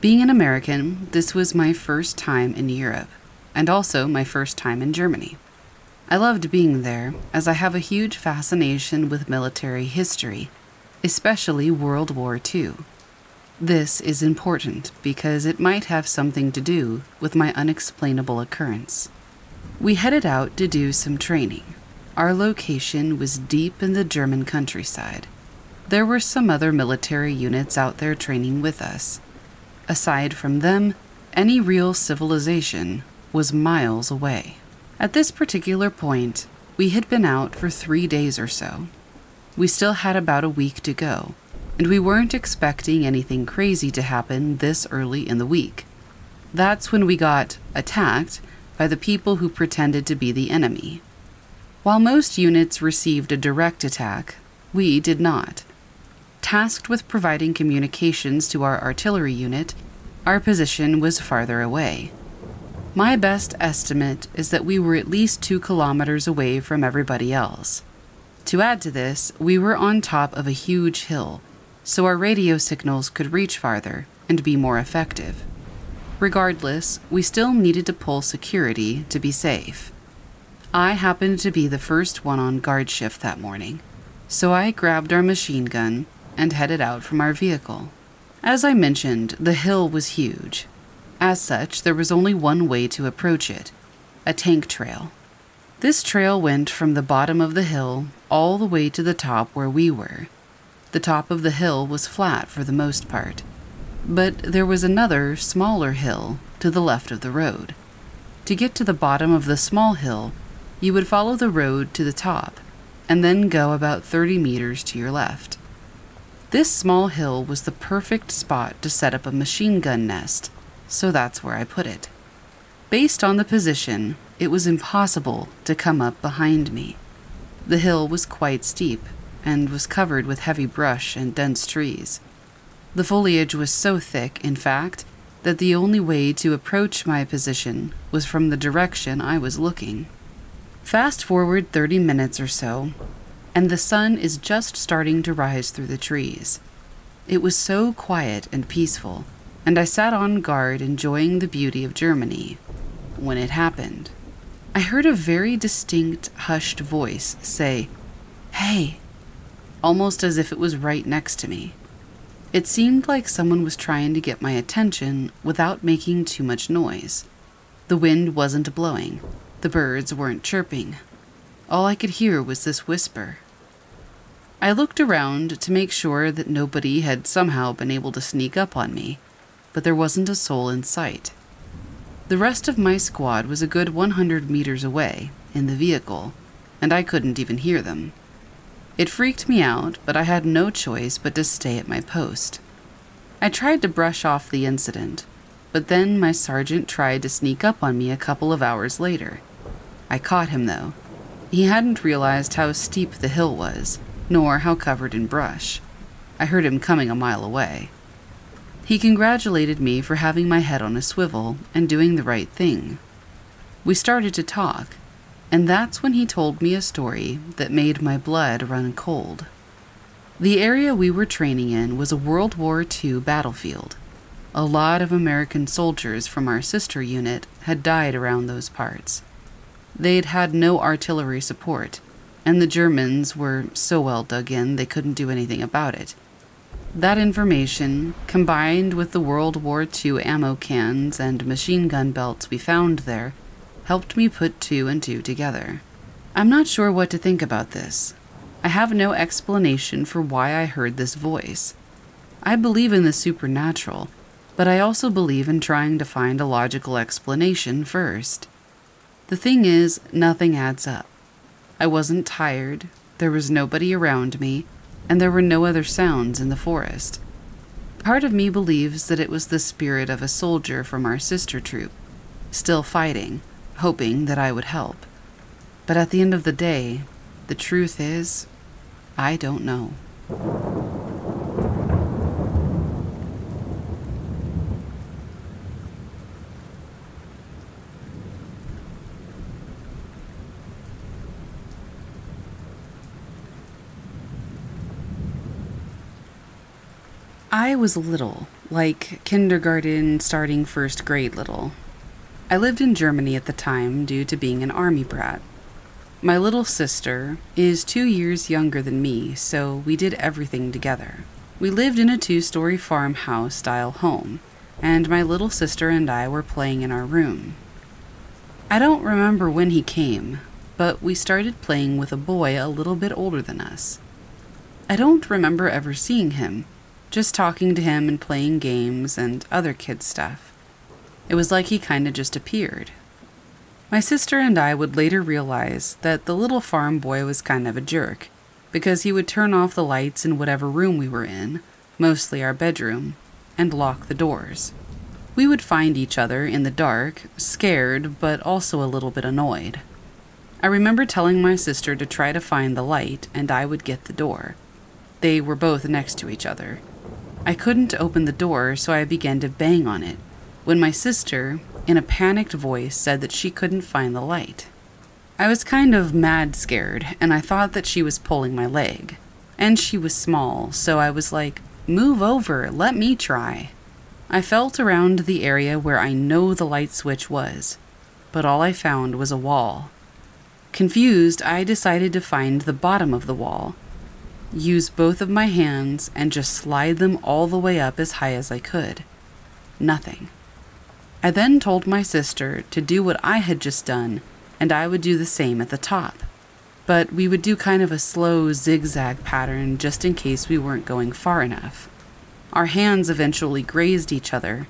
Being an American, this was my first time in Europe, and also my first time in Germany. I loved being there, as I have a huge fascination with military history, especially World War Two. This is important because it might have something to do with my unexplainable occurrence. We headed out to do some training. Our location was deep in the German countryside. There were some other military units out there training with us. Aside from them, any real civilization was miles away. At this particular point, we had been out for three days or so. We still had about a week to go, and we weren't expecting anything crazy to happen this early in the week. That's when we got attacked by the people who pretended to be the enemy. While most units received a direct attack, we did not. tasked with providing communications to our artillery unit, our position was farther away. My best estimate is that we were at least two kilometers away from everybody else. To add to this, we were on top of a huge hill, so our radio signals could reach farther and be more effective. Regardless, we still needed to pull security to be safe. I happened to be the first one on guard shift that morning, so I grabbed our machine gun and headed out from our vehicle. As I mentioned, the hill was huge. As such, there was only one way to approach it, a tank trail. This trail went from the bottom of the hill all the way to the top where we were. The top of the hill was flat for the most part, but there was another, smaller hill to the left of the road. To get to the bottom of the small hill, you would follow the road to the top, and then go about thirty meters to your left. This small hill was the perfect spot to set up a machine gun nest, so that's where I put it. Based on the position, it was impossible to come up behind me. The hill was quite steep and was covered with heavy brush and dense trees. The foliage was so thick, in fact, that the only way to approach my position was from the direction I was looking. Fast forward thirty minutes or so, and the sun is just starting to rise through the trees. It was so quiet and peaceful, and I sat on guard enjoying the beauty of Germany, when it happened. I heard a very distinct, hushed voice say, "Hey," almost as if it was right next to me. It seemed like someone was trying to get my attention without making too much noise. The wind wasn't blowing. The birds weren't chirping. All I could hear was this whisper. I looked around to make sure that nobody had somehow been able to sneak up on me, but there wasn't a soul in sight. The rest of my squad was a good one hundred meters away, in the vehicle, and I couldn't even hear them. It freaked me out, but I had no choice but to stay at my post. I tried to brush off the incident, but then my sergeant tried to sneak up on me a couple of hours later. I caught him, though. He hadn't realized how steep the hill was, nor how covered in brush. I heard him coming a mile away. He congratulated me for having my head on a swivel and doing the right thing. We started to talk, and that's when he told me a story that made my blood run cold. The area we were training in was a World War Two battlefield. A lot of American soldiers from our sister unit had died around those parts. They'd had no artillery support, and the Germans were so well dug in they couldn't do anything about it. That information, combined with the World War Two ammo cans and machine gun belts we found there, helped me put two and two together. I'm not sure what to think about this. I have no explanation for why I heard this voice. I believe in the supernatural, but I also believe in trying to find a logical explanation first. The thing is, nothing adds up. I wasn't tired, there was nobody around me, and there were no other sounds in the forest. Part of me believes that it was the spirit of a soldier from our sister troop, still fighting, hoping that I would help. But at the end of the day, the truth is, I don't know. I was little, like kindergarten, starting first grade little. I lived in Germany at the time due to being an army brat. My little sister is two years younger than me, so we did everything together. We lived in a two-story farmhouse style home, and my little sister and I were playing in our room. I don't remember when he came, but we started playing with a boy a little bit older than us. I don't remember ever seeing him, just talking to him and playing games and other kid stuff. It was like he kinda just appeared. My sister and I would later realize that the little farm boy was kind of a jerk, because he would turn off the lights in whatever room we were in, mostly our bedroom, and lock the doors. We would find each other in the dark, scared, but also a little bit annoyed. I remember telling my sister to try to find the light, and I would get the door. They were both next to each other. I couldn't open the door, so I began to bang on it, when my sister, in a panicked voice, said that she couldn't find the light. I was kind of mad scared, and I thought that she was pulling my leg. And she was small, so I was like, move over, let me try. I felt around the area where I know the light switch was, but all I found was a wall. Confused, I decided to find the bottom of the wall, use both of my hands, and just slide them all the way up as high as I could. Nothing. I then told my sister to do what I had just done, and I would do the same at the top. But we would do kind of a slow zigzag pattern just in case we weren't going far enough. Our hands eventually grazed each other,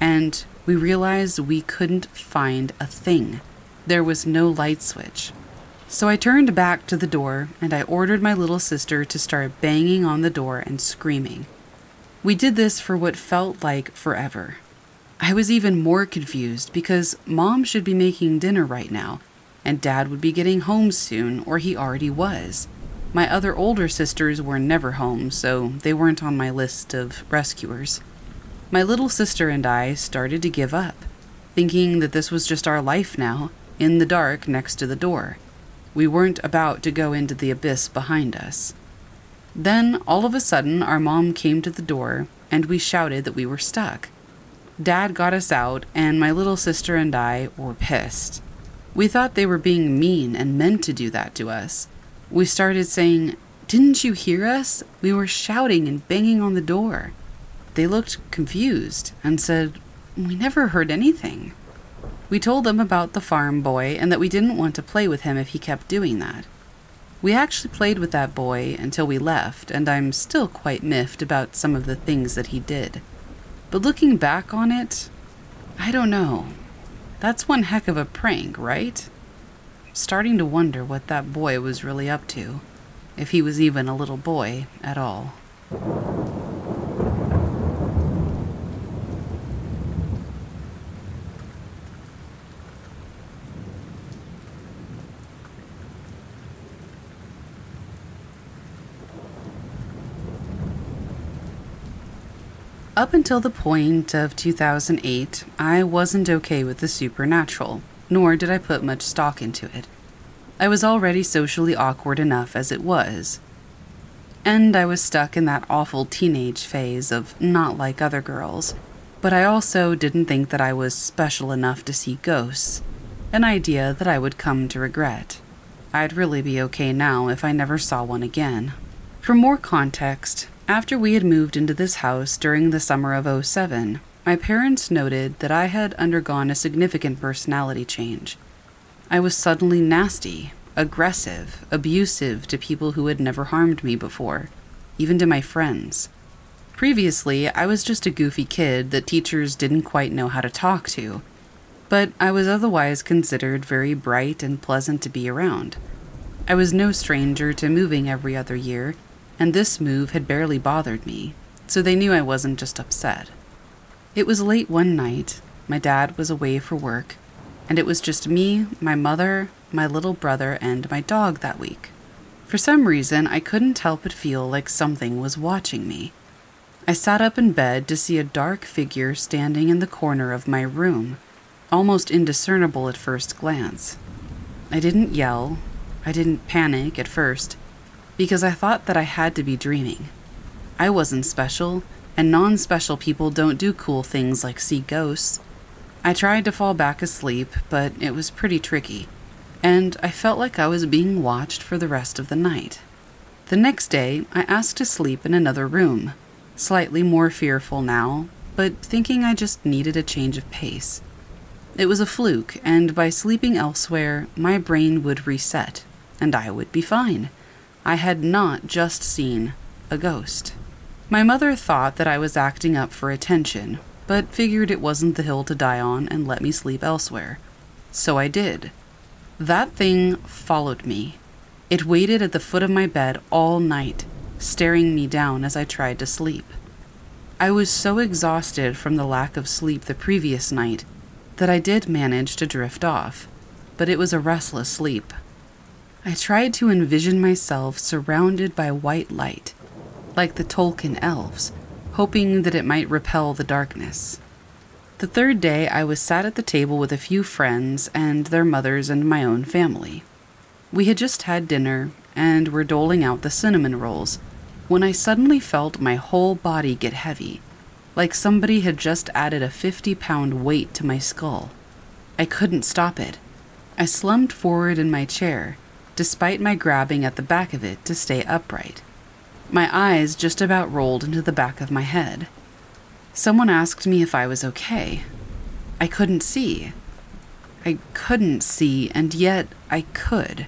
and we realized we couldn't find a thing. There was no light switch. So I turned back to the door, and I ordered my little sister to start banging on the door and screaming. We did this for what felt like forever. I was even more confused because Mom should be making dinner right now, and Dad would be getting home soon, or he already was. My other older sisters were never home, so they weren't on my list of rescuers. My little sister and I started to give up, thinking that this was just our life now, in the dark next to the door. We weren't about to go into the abyss behind us. Then, all of a sudden, our mom came to the door, and we shouted that we were stuck. Dad got us out, and my little sister and I were pissed. We thought they were being mean and meant to do that to us. We started saying, "Didn't you hear us? We were shouting and banging on the door." They looked confused and said, "We never heard anything." We told them about the farm boy and that we didn't want to play with him if he kept doing that. We actually played with that boy until we left, and I'm still quite miffed about some of the things that he did. But looking back on it, I don't know. That's one heck of a prank, right? I'm starting to wonder what that boy was really up to, if he was even a little boy at all. Up until the point of two thousand eight, I wasn't okay with the supernatural, nor did I put much stock into it. I was already socially awkward enough as it was, and I was stuck in that awful teenage phase of not like other girls, but I also didn't think that I was special enough to see ghosts, an idea that I would come to regret. I'd really be okay now if I never saw one again. For more context, after we had moved into this house during the summer of oh seven, my parents noted that I had undergone a significant personality change. I was suddenly nasty, aggressive, abusive to people who had never harmed me before, even to my friends. Previously, I was just a goofy kid that teachers didn't quite know how to talk to, but I was otherwise considered very bright and pleasant to be around. I was no stranger to moving every other year, and this move had barely bothered me, so they knew I wasn't just upset. It was late one night, my dad was away for work, and it was just me, my mother, my little brother, and my dog that week. For some reason, I couldn't help but feel like something was watching me. I sat up in bed to see a dark figure standing in the corner of my room, almost indiscernible at first glance. I didn't yell, I didn't panic at first, because I thought that I had to be dreaming. I wasn't special, and non-special people don't do cool things like see ghosts. I tried to fall back asleep, but it was pretty tricky, and I felt like I was being watched for the rest of the night. The next day, I asked to sleep in another room, slightly more fearful now, but thinking I just needed a change of pace. It was a fluke, and by sleeping elsewhere, my brain would reset, and I would be fine. I had not just seen a ghost. My mother thought that I was acting up for attention, but figured it wasn't the hill to die on and let me sleep elsewhere. So I did. That thing followed me. It waited at the foot of my bed all night, staring me down as I tried to sleep. I was so exhausted from the lack of sleep the previous night that I did manage to drift off, but it was a restless sleep. I tried to envision myself surrounded by white light, like the Tolkien elves, hoping that it might repel the darkness. The third day I was sat at the table with a few friends and their mothers and my own family. We had just had dinner and were doling out the cinnamon rolls when I suddenly felt my whole body get heavy, like somebody had just added a fifty-pound weight to my skull. I couldn't stop it. I slumped forward in my chair, despite my grabbing at the back of it to stay upright. My eyes just about rolled into the back of my head. Someone asked me if I was okay. I couldn't see. I couldn't see, and yet I could.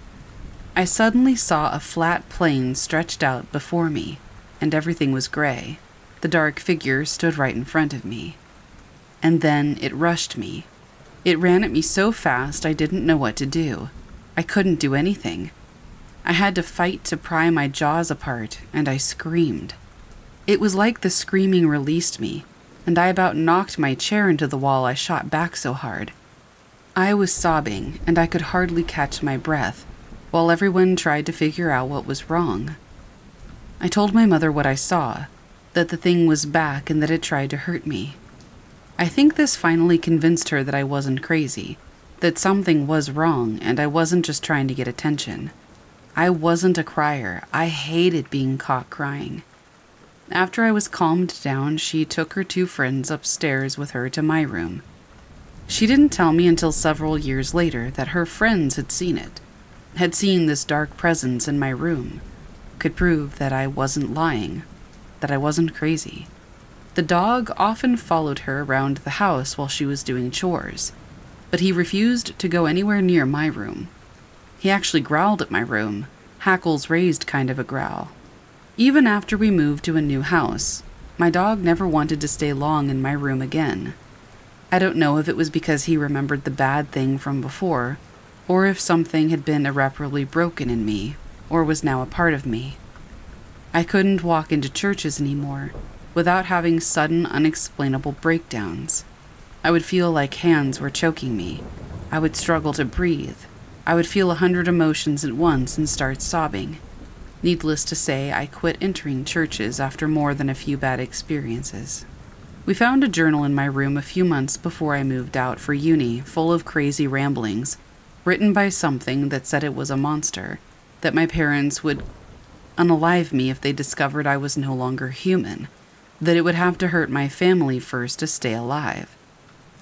I suddenly saw a flat plain stretched out before me, and everything was gray. The dark figure stood right in front of me. And then it rushed me. It ran at me so fast I didn't know what to do. I couldn't do anything. I had to fight to pry my jaws apart, and I screamed. It was like the screaming released me, and I about knocked my chair into the wall I shot back so hard. I was sobbing, and I could hardly catch my breath, while everyone tried to figure out what was wrong. I told my mother what I saw, that the thing was back and that it tried to hurt me. I think this finally convinced her that I wasn't crazy, that something was wrong and I wasn't just trying to get attention. I wasn't a crier. I hated being caught crying. After I was calmed down, she took her two friends upstairs with her to my room. She didn't tell me until several years later that her friends had seen it, had seen this dark presence in my room, could prove that I wasn't lying, that I wasn't crazy. The dog often followed her around the house while she was doing chores, but he refused to go anywhere near my room. He actually growled at my room, hackles raised kind of a growl. Even after we moved to a new house, my dog never wanted to stay long in my room again. I don't know if it was because he remembered the bad thing from before, or if something had been irreparably broken in me, or was now a part of me. I couldn't walk into churches anymore without having sudden, unexplainable breakdowns. I would feel like hands were choking me. I would struggle to breathe. I would feel a hundred emotions at once and start sobbing. Needless to say, I quit entering churches after more than a few bad experiences. We found a journal in my room a few months before I moved out for uni, full of crazy ramblings, written by something that said it was a monster, that my parents would unalive me if they discovered I was no longer human, that it would have to hurt my family first to stay alive.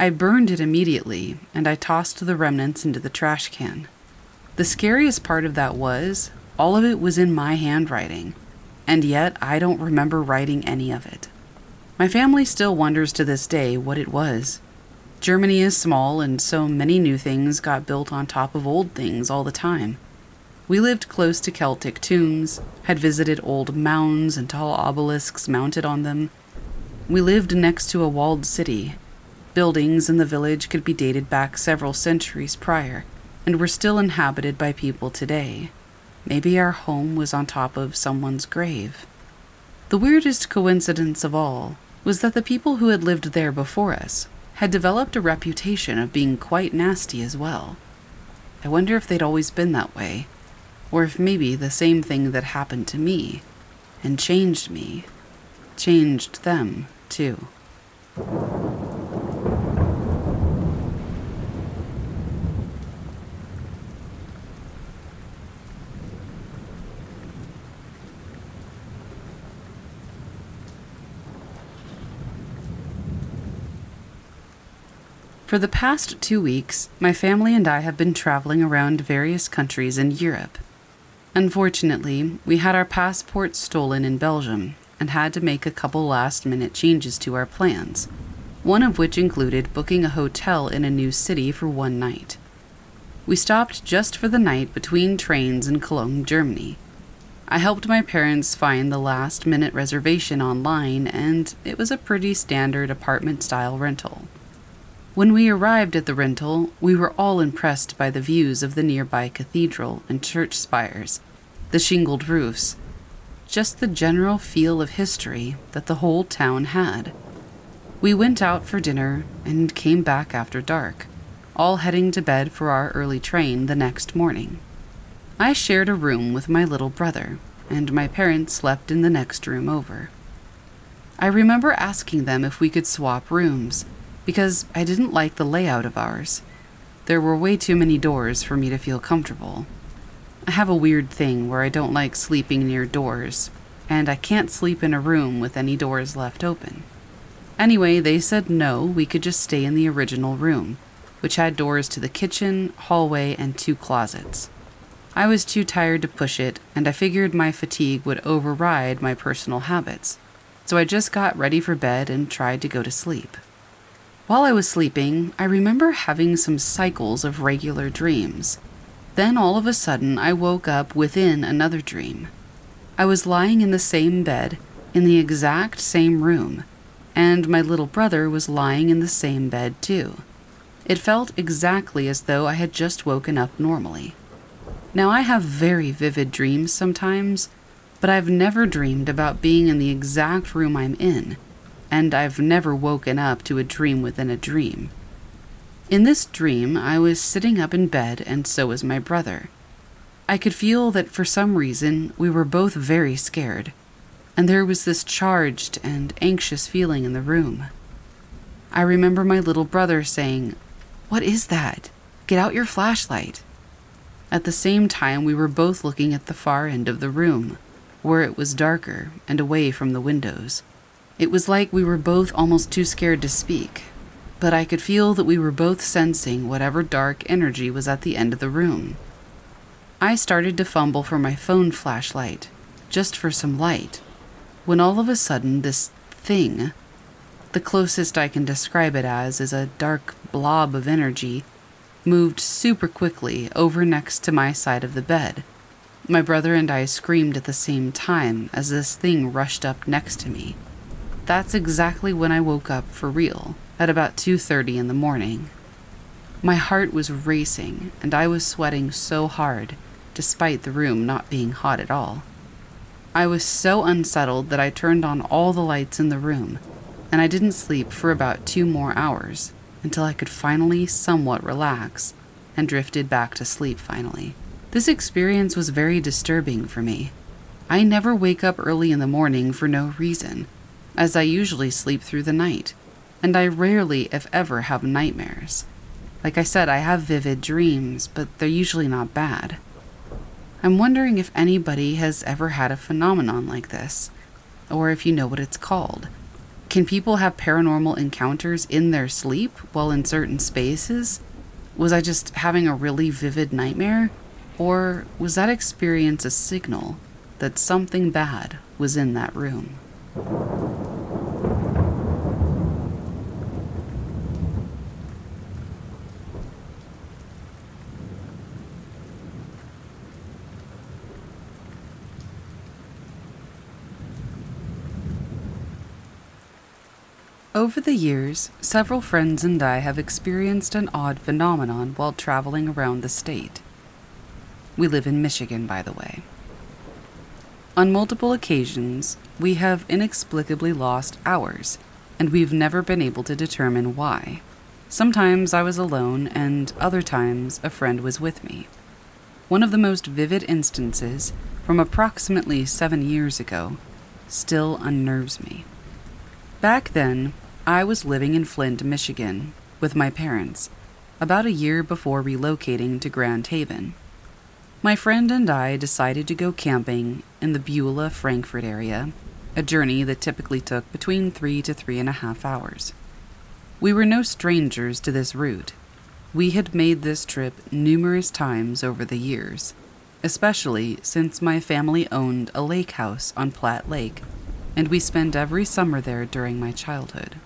I burned it immediately, and I tossed the remnants into the trash can. The scariest part of that was, all of it was in my handwriting, and yet I don't remember writing any of it. My family still wonders to this day what it was. Germany is small, and so many new things got built on top of old things all the time. We lived close to Celtic tombs, had visited old mounds and tall obelisks mounted on them. We lived next to a walled city. Buildings in the village could be dated back several centuries prior, and were still inhabited by people today. Maybe our home was on top of someone's grave. The weirdest coincidence of all was that the people who had lived there before us had developed a reputation of being quite nasty as well. I wonder if they'd always been that way, or if maybe the same thing that happened to me, and changed me, changed them too. For the past two weeks, my family and I have been traveling around various countries in Europe. Unfortunately, we had our passports stolen in Belgium and had to make a couple last-minute changes to our plans, one of which included booking a hotel in a new city for one night. We stopped just for the night between trains in Cologne, Germany. I helped my parents find the last-minute reservation online, and it was a pretty standard apartment-style rental. When we arrived at the rental, we were all impressed by the views of the nearby cathedral and church spires, the shingled roofs, just the general feel of history that the whole town had. We went out for dinner and came back after dark, all heading to bed for our early train the next morning. I shared a room with my little brother, and my parents slept in the next room over. I remember asking them if we could swap rooms, because I didn't like the layout of ours. There were way too many doors for me to feel comfortable. I have a weird thing where I don't like sleeping near doors, and I can't sleep in a room with any doors left open. Anyway, they said no, we could just stay in the original room, which had doors to the kitchen, hallway, and two closets. I was too tired to push it, and I figured my fatigue would override my personal habits, so I just got ready for bed and tried to go to sleep. While I was sleeping, I remember having some cycles of regular dreams. Then all of a sudden, I woke up within another dream. I was lying in the same bed, in the exact same room, and my little brother was lying in the same bed too. It felt exactly as though I had just woken up normally. Now, I have very vivid dreams sometimes, but I've never dreamed about being in the exact room I'm in, and I've never woken up to a dream within a dream. In this dream, I was sitting up in bed, and so was my brother. I could feel that for some reason we were both very scared, and there was this charged and anxious feeling in the room. I remember my little brother saying, "What is that? Get out your flashlight." At the same time, we were both looking at the far end of the room, where it was darker and away from the windows. It was like we were both almost too scared to speak, but I could feel that we were both sensing whatever dark energy was at the end of the room. I started to fumble for my phone flashlight, just for some light, when all of a sudden this thing, the closest I can describe it as is a dark blob of energy, moved super quickly over next to my side of the bed. My brother and I screamed at the same time as this thing rushed up next to me. That's exactly when I woke up for real, at about two thirty in the morning. My heart was racing, and I was sweating so hard, despite the room not being hot at all. I was so unsettled that I turned on all the lights in the room, and I didn't sleep for about two more hours, until I could finally somewhat relax and drifted back to sleep finally. This experience was very disturbing for me. I never wake up early in the morning for no reason, as I usually sleep through the night, and I rarely, if ever, have nightmares. Like I said, I have vivid dreams, but they're usually not bad. I'm wondering if anybody has ever had a phenomenon like this, or if you know what it's called. Can people have paranormal encounters in their sleep while in certain spaces? Was I just having a really vivid nightmare? Or was that experience a signal that something bad was in that room? Over the years, several friends and I have experienced an odd phenomenon while traveling around the state. We live in Michigan, by the way. On multiple occasions, we have inexplicably lost hours, and we've never been able to determine why. Sometimes I was alone, and other times a friend was with me. One of the most vivid instances, from approximately seven years ago, still unnerves me. Back then, I was living in Flint, Michigan, with my parents, about a year before relocating to Grand Haven. My friend and I decided to go camping in the Beulah, Frankfort area, a journey that typically took between three to three and a half hours. We were no strangers to this route. We had made this trip numerous times over the years, especially since my family owned a lake house on Platte Lake, and we spent every summer there during my childhood.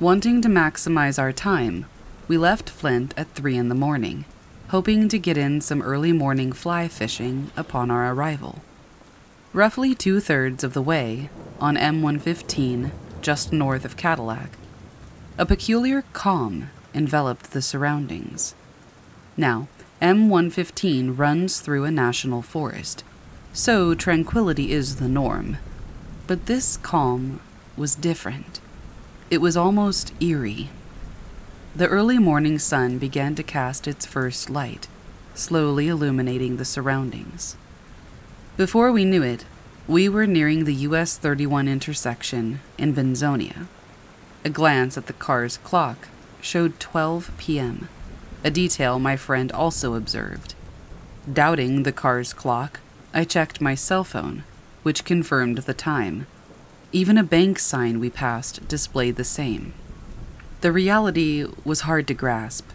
Wanting to maximize our time, we left Flint at three in the morning, hoping to get in some early morning fly fishing upon our arrival. Roughly two-thirds of the way, on M one fifteen, just north of Cadillac, a peculiar calm enveloped the surroundings. Now, M one fifteen runs through a national forest, so tranquility is the norm. But this calm was different. It was almost eerie. The early morning sun began to cast its first light, slowly illuminating the surroundings. Before we knew it, we were nearing the U S thirty-one intersection in Benzonia. A glance at the car's clock showed twelve p m, a detail my friend also observed. Doubting the car's clock, I checked my cell phone, which confirmed the time. Even a bank sign we passed displayed the same. The reality was hard to grasp.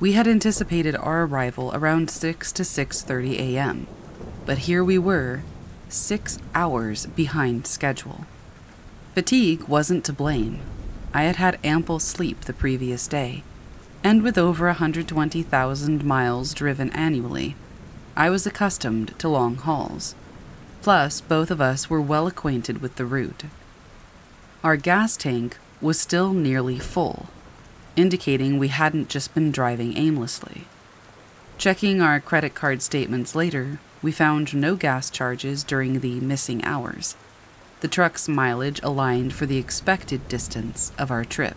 We had anticipated our arrival around six to six thirty a m, but here we were, six hours behind schedule. Fatigue wasn't to blame. I had had ample sleep the previous day, and with over one hundred twenty thousand miles driven annually, I was accustomed to long hauls. Plus, both of us were well acquainted with the route. Our gas tank was still nearly full, indicating we hadn't just been driving aimlessly. Checking our credit card statements later, we found no gas charges during the missing hours. The truck's mileage aligned for the expected distance of our trip.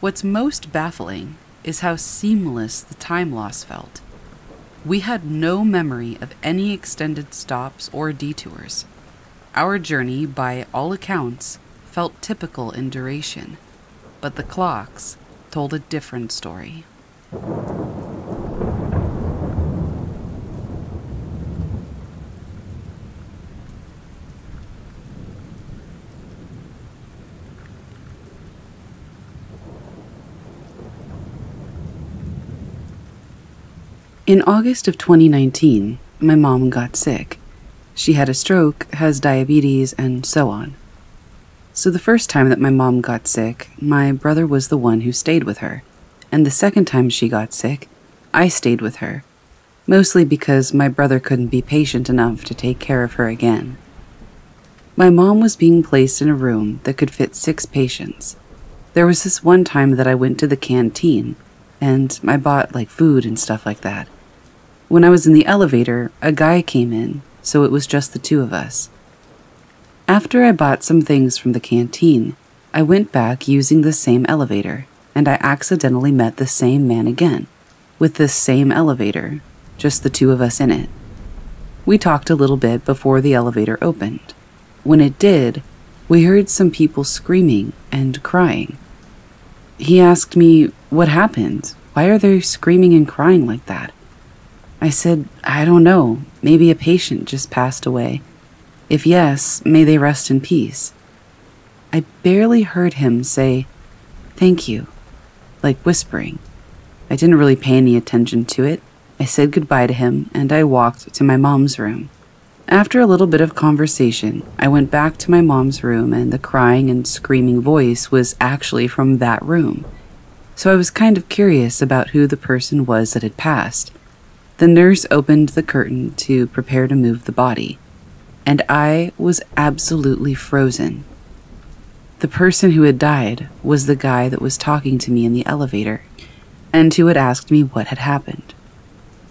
What's most baffling is how seamless the time loss felt. We had no memory of any extended stops or detours. Our journey, by all accounts, felt typical in duration, but the clocks told a different story. In August of twenty nineteen, my mom got sick. She had a stroke, has diabetes, and so on. So the first time that my mom got sick, my brother was the one who stayed with her. And the second time she got sick, I stayed with her, mostly because my brother couldn't be patient enough to take care of her again. My mom was being placed in a room that could fit six patients. There was this one time that I went to the canteen, and I bought like food and stuff like that. When I was in the elevator, a guy came in, so it was just the two of us. After I bought some things from the canteen, I went back using the same elevator, and I accidentally met the same man again, with this same elevator, just the two of us in it. We talked a little bit before the elevator opened. When it did, we heard some people screaming and crying. He asked me, "What happened? Why are they screaming and crying like that?" I said, "I don't know. Maybe a patient just passed away. If yes, may they rest in peace." I barely heard him say, "Thank you," like whispering. I didn't really pay any attention to it. I said goodbye to him, and I walked to my mom's room. After a little bit of conversation, I went back to my mom's room, and the crying and screaming voice was actually from that room. So I was kind of curious about who the person was that had passed. The nurse opened the curtain to prepare to move the body, and I was absolutely frozen. The person who had died was the guy that was talking to me in the elevator, and who had asked me what had happened.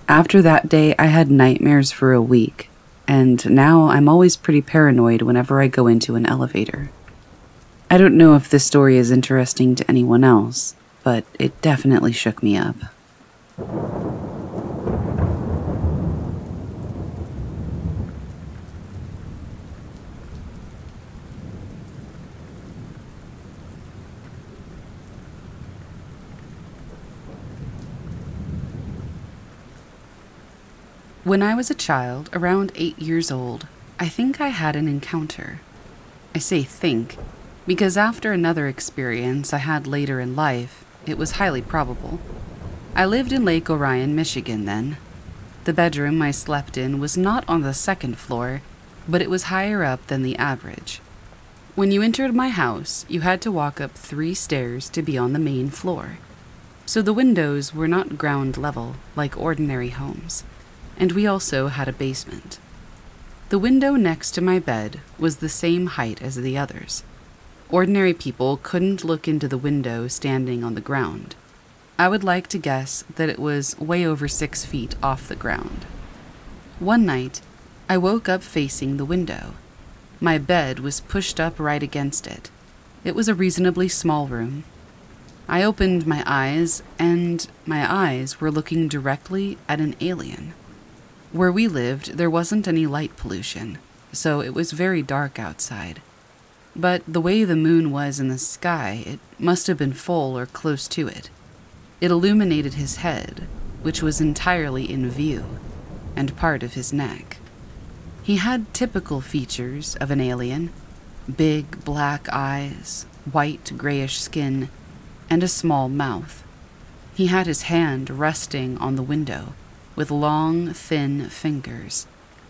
After that day, I had nightmares for a week, and now I'm always pretty paranoid whenever I go into an elevator. I don't know if this story is interesting to anyone else, but it definitely shook me up. When I was a child, around eight years old, I think I had an encounter. I say think, because after another experience I had later in life, it was highly probable. I lived in Lake Orion, Michigan then. The bedroom I slept in was not on the second floor, but it was higher up than the average. When you entered my house, you had to walk up three stairs to be on the main floor. So the windows were not ground level like ordinary homes, and we also had a basement. The window next to my bed was the same height as the others. Ordinary people couldn't look into the window standing on the ground. I would like to guess that it was way over six feet off the ground. One night, I woke up facing the window. My bed was pushed up right against it. It was a reasonably small room. I opened my eyes, and my eyes were looking directly at an alien. Where we lived, there wasn't any light pollution, so it was very dark outside. But the way the moon was in the sky, it must have been full or close to it. It illuminated his head, which was entirely in view, and part of his neck. He had typical features of an alien: big black eyes, white grayish skin, and a small mouth. He had his hand resting on the window, with long, thin fingers,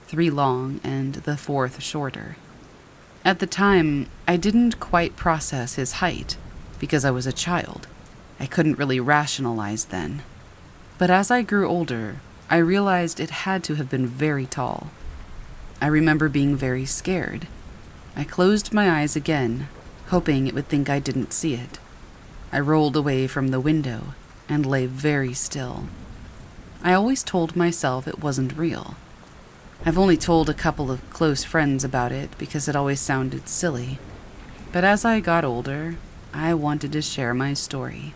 three long and the fourth shorter. At the time, I didn't quite process his height, because I was a child. I couldn't really rationalize then. But as I grew older, I realized it had to have been very tall. I remember being very scared. I closed my eyes again, hoping it would think I didn't see it. I rolled away from the window and lay very still. I always told myself it wasn't real. I've only told a couple of close friends about it because it always sounded silly. But as I got older, I wanted to share my story.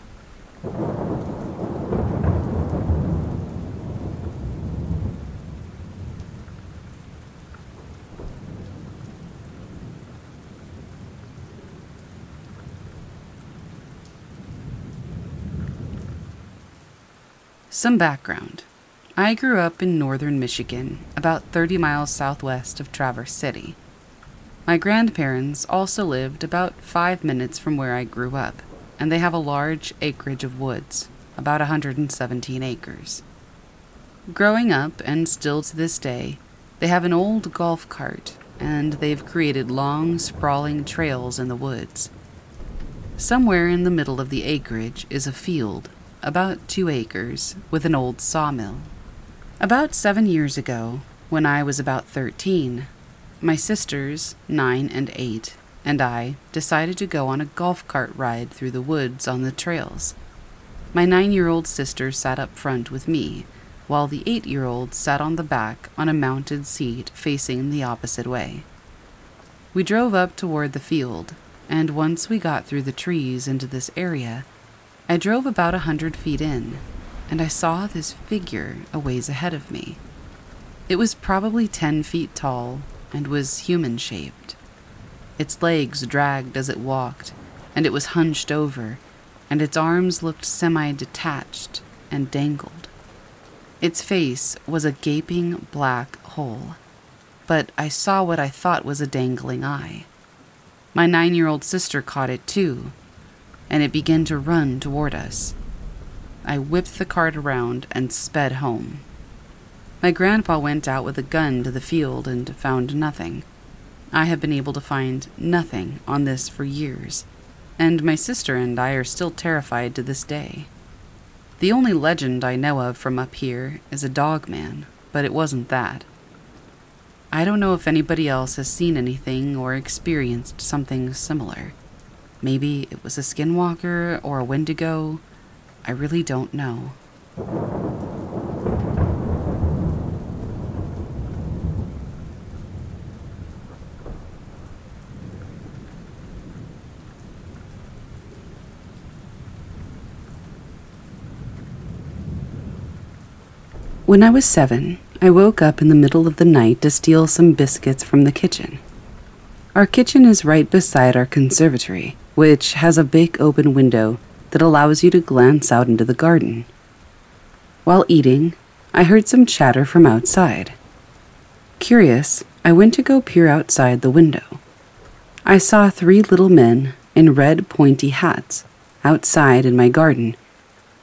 Some background. I grew up in northern Michigan, about thirty miles southwest of Traverse City. My grandparents also lived about five minutes from where I grew up, and they have a large acreage of woods, about one hundred seventeen acres. Growing up, and still to this day, they have an old golf cart, and they've created long, sprawling trails in the woods. Somewhere in the middle of the acreage is a field, about two acres, with an old sawmill. About seven years ago, when I was about thirteen, my sisters, nine and eight, and I decided to go on a golf cart ride through the woods on the trails. My nine-year-old sister sat up front with me, while the eight-year-old sat on the back on a mounted seat facing the opposite way. We drove up toward the field, and once we got through the trees into this area, I drove about a hundred feet in, and I saw this figure a ways ahead of me. It was probably ten feet tall and was human-shaped. Its legs dragged as it walked, and it was hunched over, and its arms looked semi-detached and dangled. Its face was a gaping black hole, but I saw what I thought was a dangling eye. My nine-year-old sister caught it too, and it began to run toward us. I whipped the cart around and sped home. My grandpa went out with a gun to the field and found nothing. I have been able to find nothing on this for years, and my sister and I are still terrified to this day. The only legend I know of from up here is a dog man, but it wasn't that. I don't know if anybody else has seen anything or experienced something similar. Maybe it was a skinwalker or a wendigo. I really don't know. When I was seven, I woke up in the middle of the night to steal some biscuits from the kitchen. Our kitchen is right beside our conservatory, which has a big open window that allows you to glance out into the garden. While eating, I heard some chatter from outside. Curious, I went to go peer outside the window. I saw three little men in red pointy hats outside in my garden,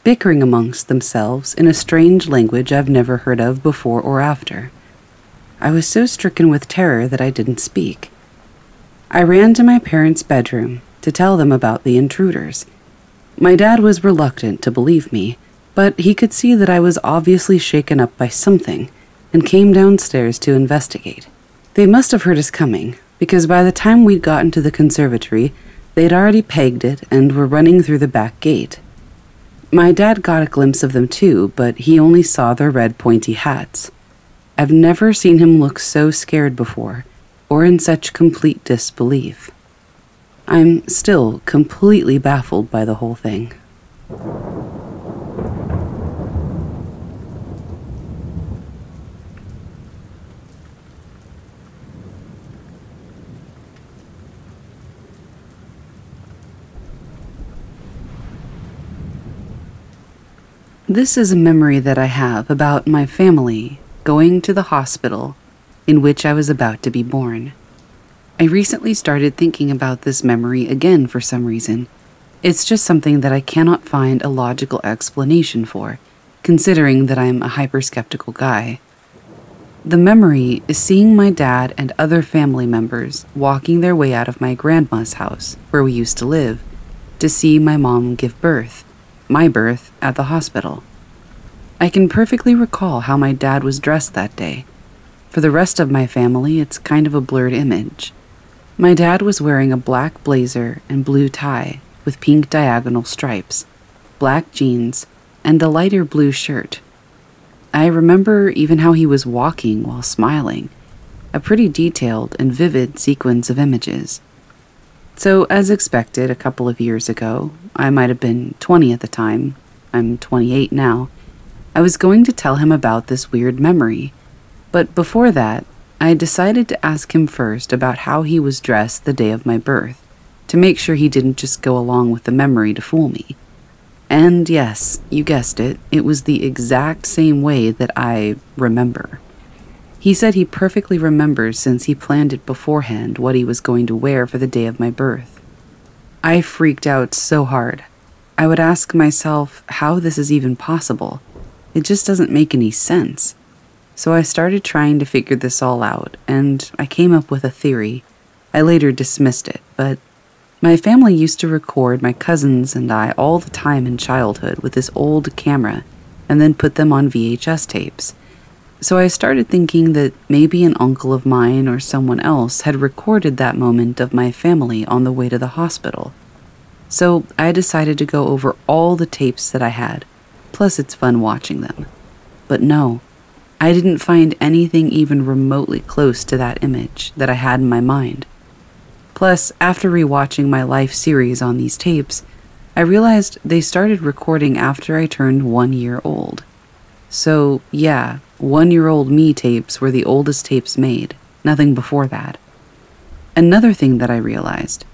bickering amongst themselves in a strange language I've never heard of before or after. I was so stricken with terror that I didn't speak. I ran to my parents' bedroom to tell them about the intruders. My dad was reluctant to believe me, but he could see that I was obviously shaken up by something and came downstairs to investigate. They must have heard us coming, because by the time we'd gotten to the conservatory, they'd already pegged it and were running through the back gate. My dad got a glimpse of them too, but he only saw their red pointy hats. I've never seen him look so scared before, or in such complete disbelief. I'm still completely baffled by the whole thing. This is a memory that I have about my family going to the hospital in which I was about to be born. I recently started thinking about this memory again for some reason. It's just something that I cannot find a logical explanation for, considering that I'm a hyper-skeptical guy. The memory is seeing my dad and other family members walking their way out of my grandma's house, where we used to live, to see my mom give birth. My birth at the hospital. I can perfectly recall how my dad was dressed that day. For the rest of my family, it's kind of a blurred image. My dad was wearing a black blazer and blue tie with pink diagonal stripes, black jeans, and a lighter blue shirt. I remember even how he was walking while smiling, a pretty detailed and vivid sequence of images. So, as expected a couple of years ago, I might have been twenty at the time, I'm twenty-eight now, I was going to tell him about this weird memory. But before that, I decided to ask him first about how he was dressed the day of my birth, to make sure he didn't just go along with the memory to fool me. And yes, you guessed it, it was the exact same way that I remember. He said he perfectly remembers since he planned it beforehand what he was going to wear for the day of my birth. I freaked out so hard. I would ask myself how this is even possible. It just doesn't make any sense. So I started trying to figure this all out, and I came up with a theory. I later dismissed it, but my family used to record my cousins and I all the time in childhood with this old camera and then put them on V H S tapes. So I started thinking that maybe an uncle of mine or someone else had recorded that moment of my family on the way to the hospital. So I decided to go over all the tapes that I had, plus it's fun watching them. But no, I didn't find anything even remotely close to that image that I had in my mind. Plus, after rewatching my life series on these tapes, I realized they started recording after I turned one year old. So, yeah, one-year-old me tapes were the oldest tapes made, nothing before that. Another thing that I realized,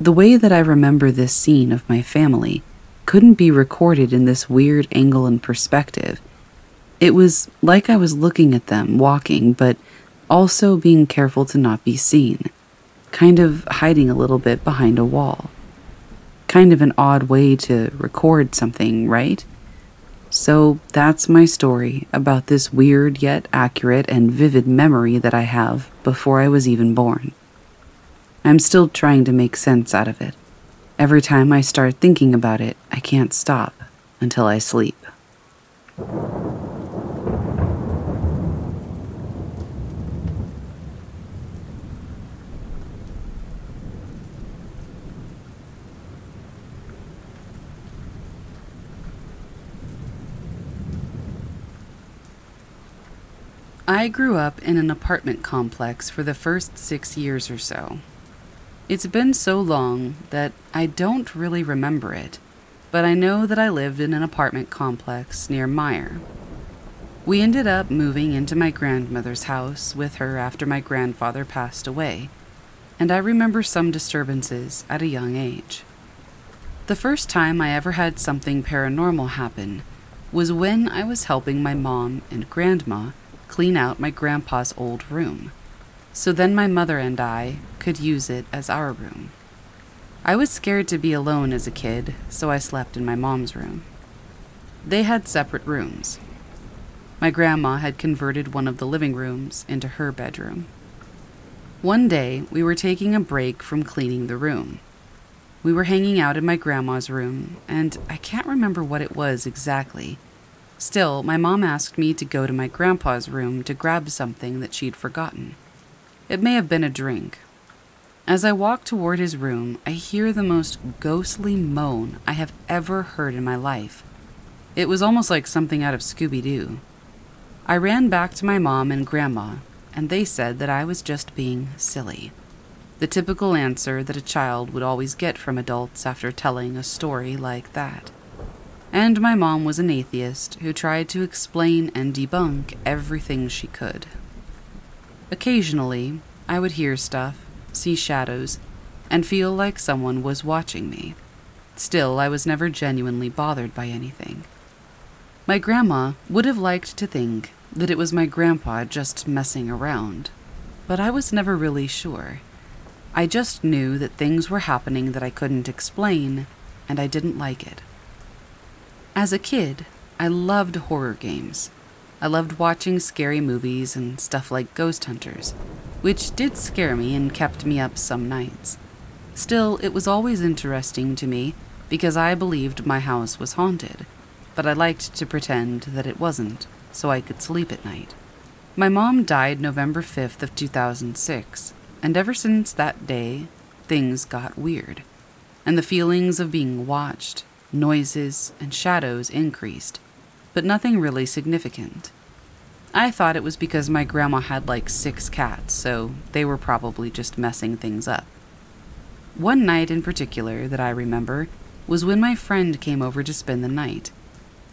the way that I remember this scene of my family couldn't be recorded in this weird angle and perspective. It was like I was looking at them walking, but also being careful to not be seen, kind of hiding a little bit behind a wall. Kind of an odd way to record something, right? So that's my story about this weird yet accurate and vivid memory that I have before I was even born. I'm still trying to make sense out of it. Every time I start thinking about it, I can't stop until I sleep. I grew up in an apartment complex for the first six years or so. It's been so long that I don't really remember it, but I know that I lived in an apartment complex near Meyer. We ended up moving into my grandmother's house with her after my grandfather passed away, and I remember some disturbances at a young age. The first time I ever had something paranormal happen was when I was helping my mom and grandma clean out my grandpa's old room, so then my mother and I could use it as our room. I was scared to be alone as a kid, so I slept in my mom's room. They had separate rooms. My grandma had converted one of the living rooms into her bedroom. One day, we were taking a break from cleaning the room. We were hanging out in my grandma's room, and I can't remember what it was exactly. Still, my mom asked me to go to my grandpa's room to grab something that she'd forgotten. It may have been a drink. As I walk toward his room, I hear the most ghostly moan I have ever heard in my life. It was almost like something out of Scooby-Doo. I ran back to my mom and grandma, and they said that I was just being silly. The typical answer that a child would always get from adults after telling a story like that. And my mom was an atheist who tried to explain and debunk everything she could. Occasionally, I would hear stuff, see shadows, and feel like someone was watching me. Still, I was never genuinely bothered by anything. My grandma would have liked to think that it was my grandpa just messing around, but I was never really sure. I just knew that things were happening that I couldn't explain, and I didn't like it. As a kid, I loved horror games. I loved watching scary movies and stuff like Ghost Hunters, which did scare me and kept me up some nights. Still, it was always interesting to me because I believed my house was haunted, but I liked to pretend that it wasn't so I could sleep at night. My mom died November fifth of two thousand six, and ever since that day, things got weird, and the feelings of being watched, noises, and shadows increased, but nothing really significant. I thought it was because my grandma had like six cats, so they were probably just messing things up. One night in particular that I remember was when my friend came over to spend the night.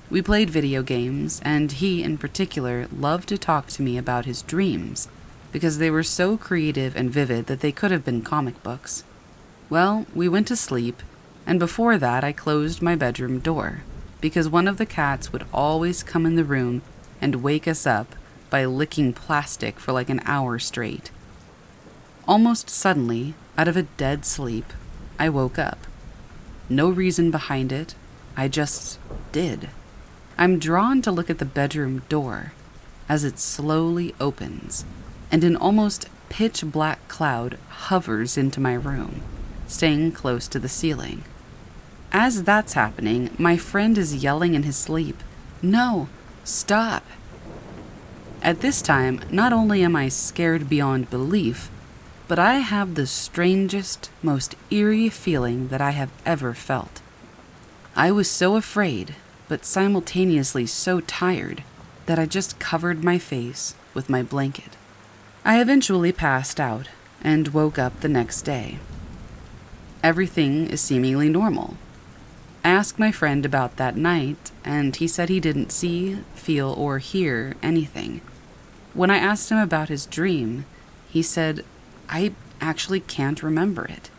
We played video games, and he in particular loved to talk to me about his dreams because they were so creative and vivid that they could have been comic books. Well, we went to sleep, and before that I closed my bedroom door, because one of the cats would always come in the room and wake us up by licking plastic for like an hour straight. Almost suddenly, out of a dead sleep, I woke up. No reason behind it, I just did. I'm drawn to look at the bedroom door as it slowly opens, and an almost pitch black cloud hovers into my room, staying close to the ceiling. As that's happening, my friend is yelling in his sleep, "No, stop!" At this time, not only am I scared beyond belief, but I have the strangest, most eerie feeling that I have ever felt. I was so afraid, but simultaneously so tired, that I just covered my face with my blanket. I eventually passed out and woke up the next day. Everything is seemingly normal. I asked my friend about that night, and he said he didn't see, feel, or hear anything. When I asked him about his dream, he said, "I actually can't remember it."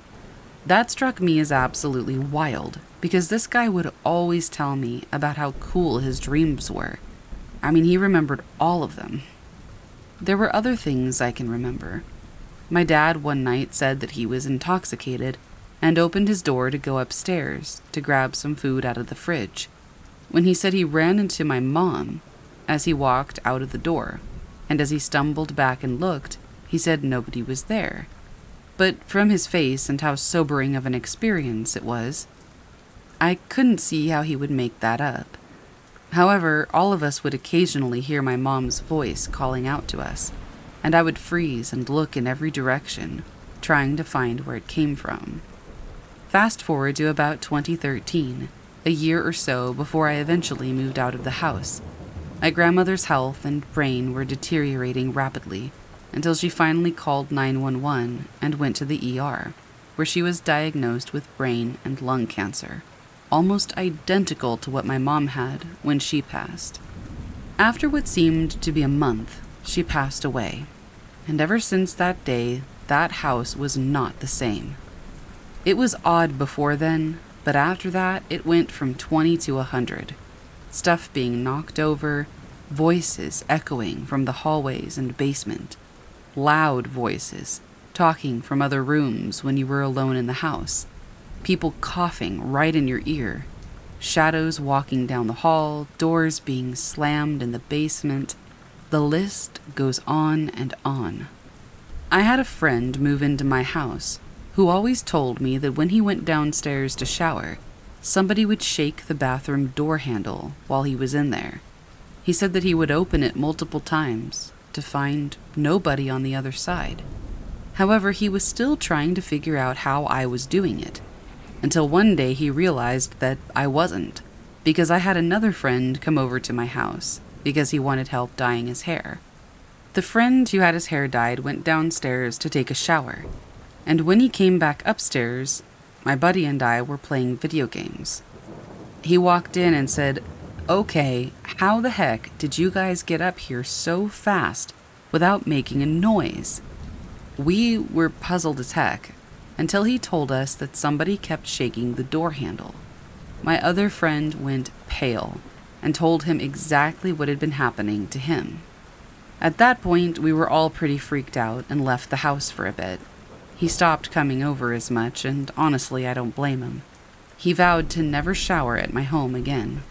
That struck me as absolutely wild, because this guy would always tell me about how cool his dreams were. I mean, he remembered all of them. There were other things I can remember. My dad one night said that he was intoxicated and opened his door to go upstairs to grab some food out of the fridge, when he said he ran into my mom as he walked out of the door, and as he stumbled back and looked, he said nobody was there, but from his face and how sobering of an experience it was, I couldn't see how he would make that up. However, all of us would occasionally hear my mom's voice calling out to us, and I would freeze and look in every direction, trying to find where it came from. Fast forward to about twenty thirteen, a year or so before I eventually moved out of the house. My grandmother's health and brain were deteriorating rapidly, until she finally called nine one one and went to the E R, where she was diagnosed with brain and lung cancer, almost identical to what my mom had when she passed. After what seemed to be a month, she passed away, and ever since that day, that house was not the same. It was odd before then, but after that, it went from twenty to a hundred. Stuff being knocked over, voices echoing from the hallways and basement, loud voices talking from other rooms when you were alone in the house, people coughing right in your ear, shadows walking down the hall, doors being slammed in the basement. The list goes on and on. I had a friend move into my house who always told me that when he went downstairs to shower, somebody would shake the bathroom door handle while he was in there. He said that he would open it multiple times to find nobody on the other side. However, he was still trying to figure out how I was doing it, until one day he realized that I wasn't, because I had another friend come over to my house because he wanted help dyeing his hair. The friend who had his hair dyed went downstairs to take a shower, and when he came back upstairs, my buddy and I were playing video games. He walked in and said, "Okay, how the heck did you guys get up here so fast without making a noise?" We were puzzled as heck until he told us that somebody kept shaking the door handle. My other friend went pale and told him exactly what had been happening to him. At that point, we were all pretty freaked out and left the house for a bit. He stopped coming over as much, and honestly, I don't blame him. He vowed to never shower at my home again.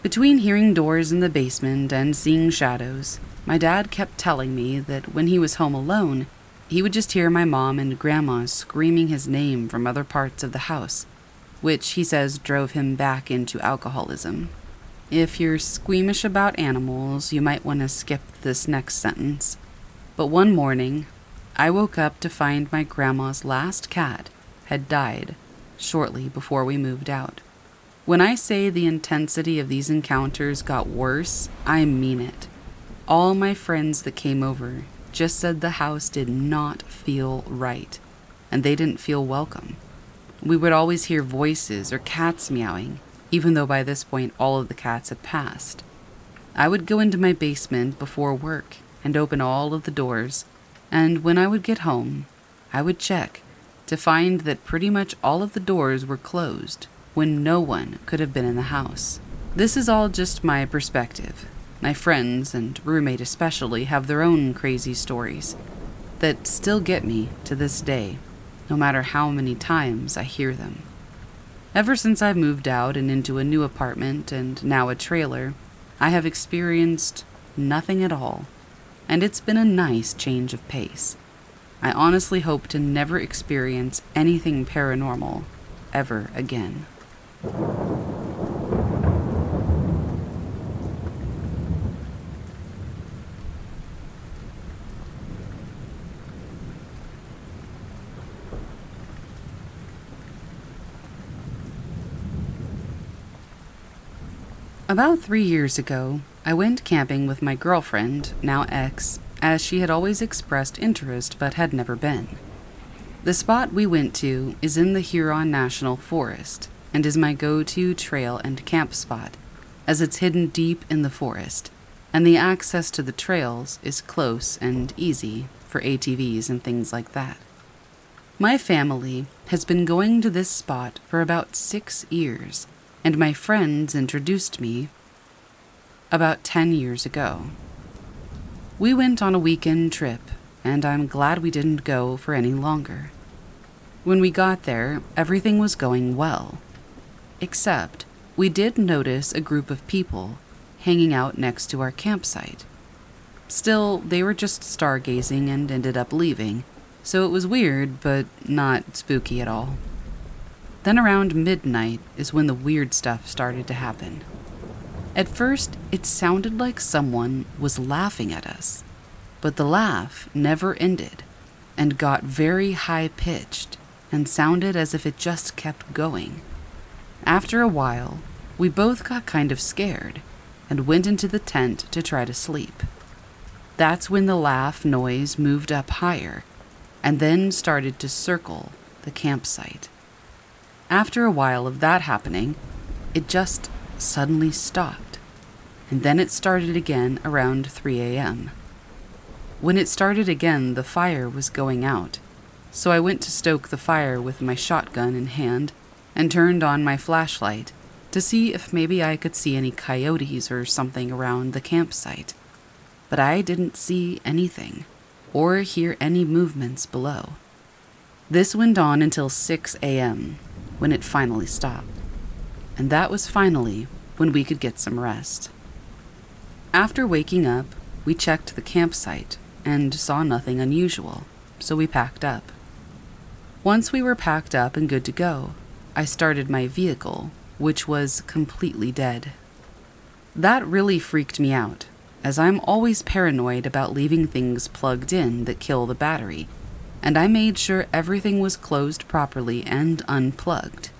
Between hearing doors in the basement and seeing shadows, my dad kept telling me that when he was home alone, he would just hear my mom and grandma screaming his name from other parts of the house, which he says drove him back into alcoholism. If you're squeamish about animals, you might want to skip this next sentence. But one morning, I woke up to find my grandma's last cat had died shortly before we moved out. When I say the intensity of these encounters got worse, I mean it. All my friends that came over just said the house did not feel right, and they didn't feel welcome. We would always hear voices or cats meowing, even though by this point all of the cats had passed. I would go into my basement before work and open all of the doors, and when I would get home, I would check to find that pretty much all of the doors were closed when no one could have been in the house. This is all just my perspective. My friends, and roommate especially, have their own crazy stories that still get me to this day, no matter how many times I hear them. Ever since I've moved out and into a new apartment and now a trailer, I have experienced nothing at all, and it's been a nice change of pace. I honestly hope to never experience anything paranormal ever again. About three years ago, I went camping with my girlfriend, now ex, as she had always expressed interest but had never been. The spot we went to is in the Huron National Forest and is my go-to trail and camp spot, as it's hidden deep in the forest, and the access to the trails is close and easy for A T Vs and things like that. My family has been going to this spot for about six years, and my friends introduced me about ten years ago. We went on a weekend trip, and I'm glad we didn't go for any longer. When we got there, everything was going well, except we did notice a group of people hanging out next to our campsite. Still, they were just stargazing and ended up leaving, so it was weird, but not spooky at all. Then around midnight is when the weird stuff started to happen. At first, it sounded like someone was laughing at us, but the laugh never ended and got very high-pitched and sounded as if it just kept going. After a while, we both got kind of scared and went into the tent to try to sleep. That's when the laugh noise moved up higher and then started to circle the campsite. After a while of that happening, it just suddenly stopped, and then it started again around three a m When it started again, the fire was going out, so I went to stoke the fire with my shotgun in hand and turned on my flashlight to see if maybe I could see any coyotes or something around the campsite, but I didn't see anything or hear any movements below. This went on until six a m when it finally stopped, and that was finally when we could get some rest. After waking up, we checked the campsite and saw nothing unusual, so we packed up. Once we were packed up and good to go, I started my vehicle, which was completely dead. That really freaked me out, as I'm always paranoid about leaving things plugged in that kill the battery, and I made sure everything was closed properly and unplugged.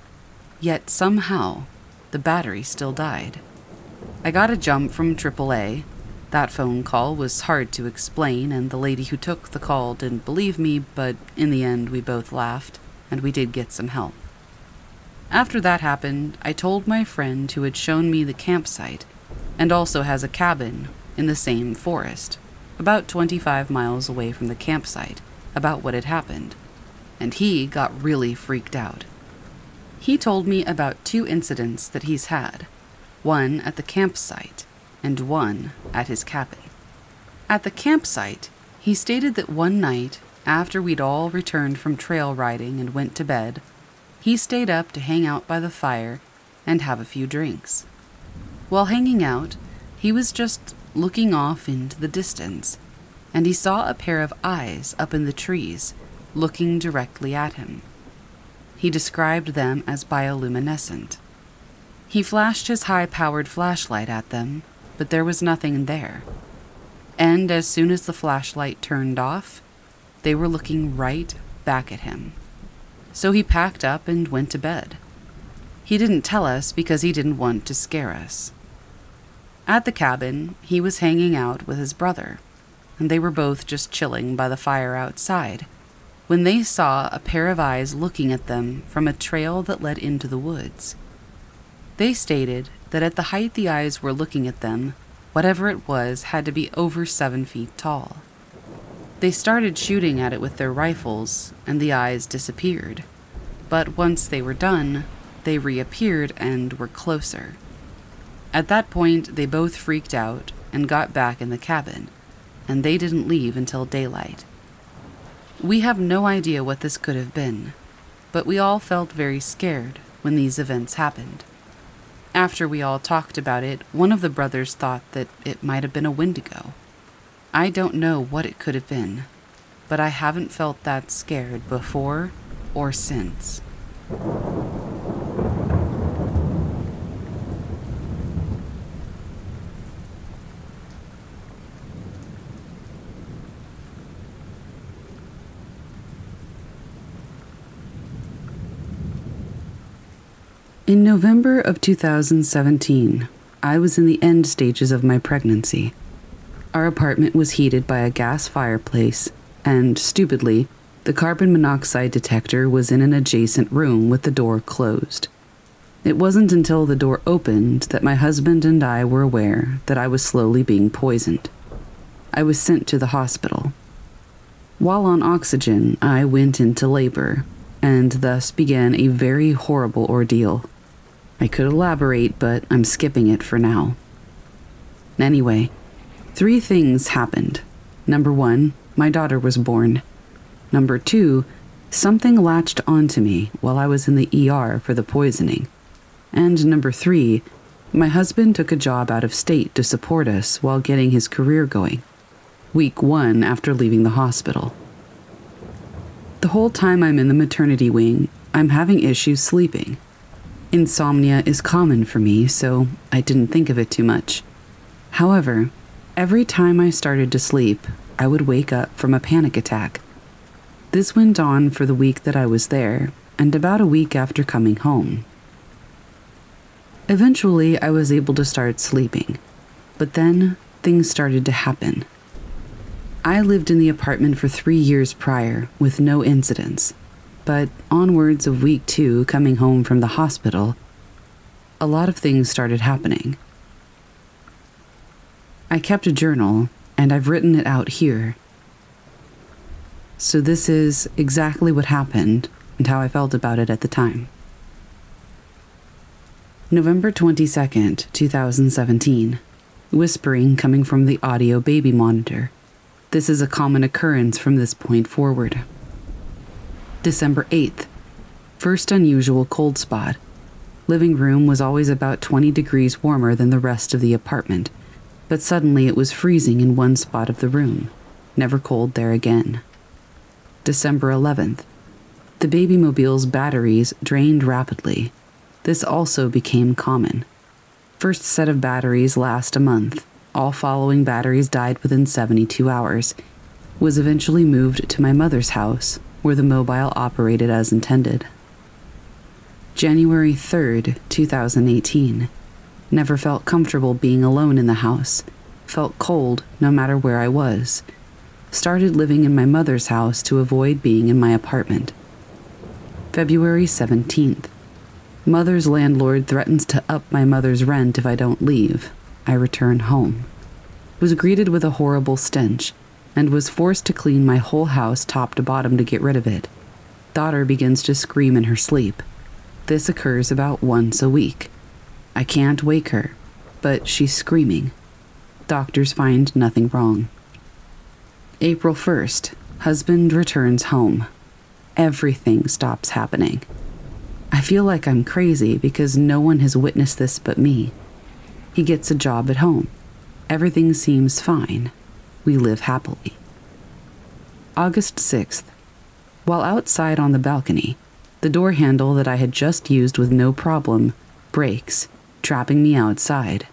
Yet somehow, the battery still died. I got a jump from triple A. That phone call was hard to explain, and the lady who took the call didn't believe me, but in the end we both laughed, and we did get some help. After that happened, I told my friend who had shown me the campsite, and also has a cabin in the same forest, about twenty-five miles away from the campsite, about what had happened, and he got really freaked out. He told me about two incidents that he's had, one at the campsite, and one at his cabin. At the campsite, he stated that one night, after we'd all returned from trail riding and went to bed, he stayed up to hang out by the fire and have a few drinks. While hanging out, he was just looking off into the distance, and he saw a pair of eyes up in the trees, looking directly at him. He described them as bioluminescent. He flashed his high-powered flashlight at them, but there was nothing there. And as soon as the flashlight turned off, they were looking right back at him. So he packed up and went to bed. He didn't tell us because he didn't want to scare us. At the cabin, he was hanging out with his brother, and they were both just chilling by the fire outside, when they saw a pair of eyes looking at them from a trail that led into the woods. They stated that at the height the eyes were looking at them, whatever it was had to be over seven feet tall. They started shooting at it with their rifles, and the eyes disappeared. But once they were done, they reappeared and were closer. At that point, they both freaked out and got back in the cabin, and they didn't leave until daylight. We have no idea what this could have been, but we all felt very scared when these events happened. After we all talked about it, one of the brothers thought that it might have been a Wendigo. I don't know what it could have been, but I haven't felt that scared before or since. In November of two thousand seventeen, I was in the end stages of my pregnancy. Our apartment was heated by a gas fireplace, and, stupidly, the carbon monoxide detector was in an adjacent room with the door closed. It wasn't until the door opened that my husband and I were aware that I was slowly being poisoned. I was sent to the hospital. While on oxygen, I went into labor, and thus began a very horrible ordeal. I could elaborate, but I'm skipping it for now. Anyway, three things happened. Number one, my daughter was born. Number two, something latched onto me while I was in the E R for the poisoning. And number three, my husband took a job out of state to support us while getting his career going. Week one after leaving the hospital. The whole time I'm in the maternity wing, I'm having issues sleeping. Insomnia is common for me, so I didn't think of it too much. However, every time I started to sleep, I would wake up from a panic attack. This went on for the week that I was there, and about a week after coming home. Eventually, I was able to start sleeping, but then things started to happen. I lived in the apartment for three years prior, with no incidents, but onwards of week two coming home from the hospital, a lot of things started happening. I kept a journal, and I've written it out here. So this is exactly what happened and how I felt about it at the time. November twenty-second, two thousand seventeen. Whispering coming from the audio baby monitor. This is a common occurrence from this point forward. December eighth. First unusual cold spot. Living room was always about twenty degrees warmer than the rest of the apartment, but suddenly it was freezing in one spot of the room. Never cold there again. December eleventh. The baby mobile's batteries drained rapidly. This also became common. First set of batteries last a month. All following batteries died within seventy-two hours, was eventually moved to my mother's house, where the mobile operated as intended. January third, two thousand eighteen. Never felt comfortable being alone in the house. Felt cold no matter where I was. Started living in my mother's house to avoid being in my apartment. February seventeenth. Mother's landlord threatens to up my mother's rent if I don't leave. I returned home, was greeted with a horrible stench, and was forced to clean my whole house top to bottom to get rid of it. Daughter begins to scream in her sleep. This occurs about once a week. I can't wake her, but she's screaming. Doctors find nothing wrong. April first, husband returns home. Everything stops happening. I feel like I'm crazy because no one has witnessed this but me. He gets a job at home. Everything seems fine. We live happily. August sixth. While outside on the balcony, the door handle that I had just used with no problem breaks, trapping me outside.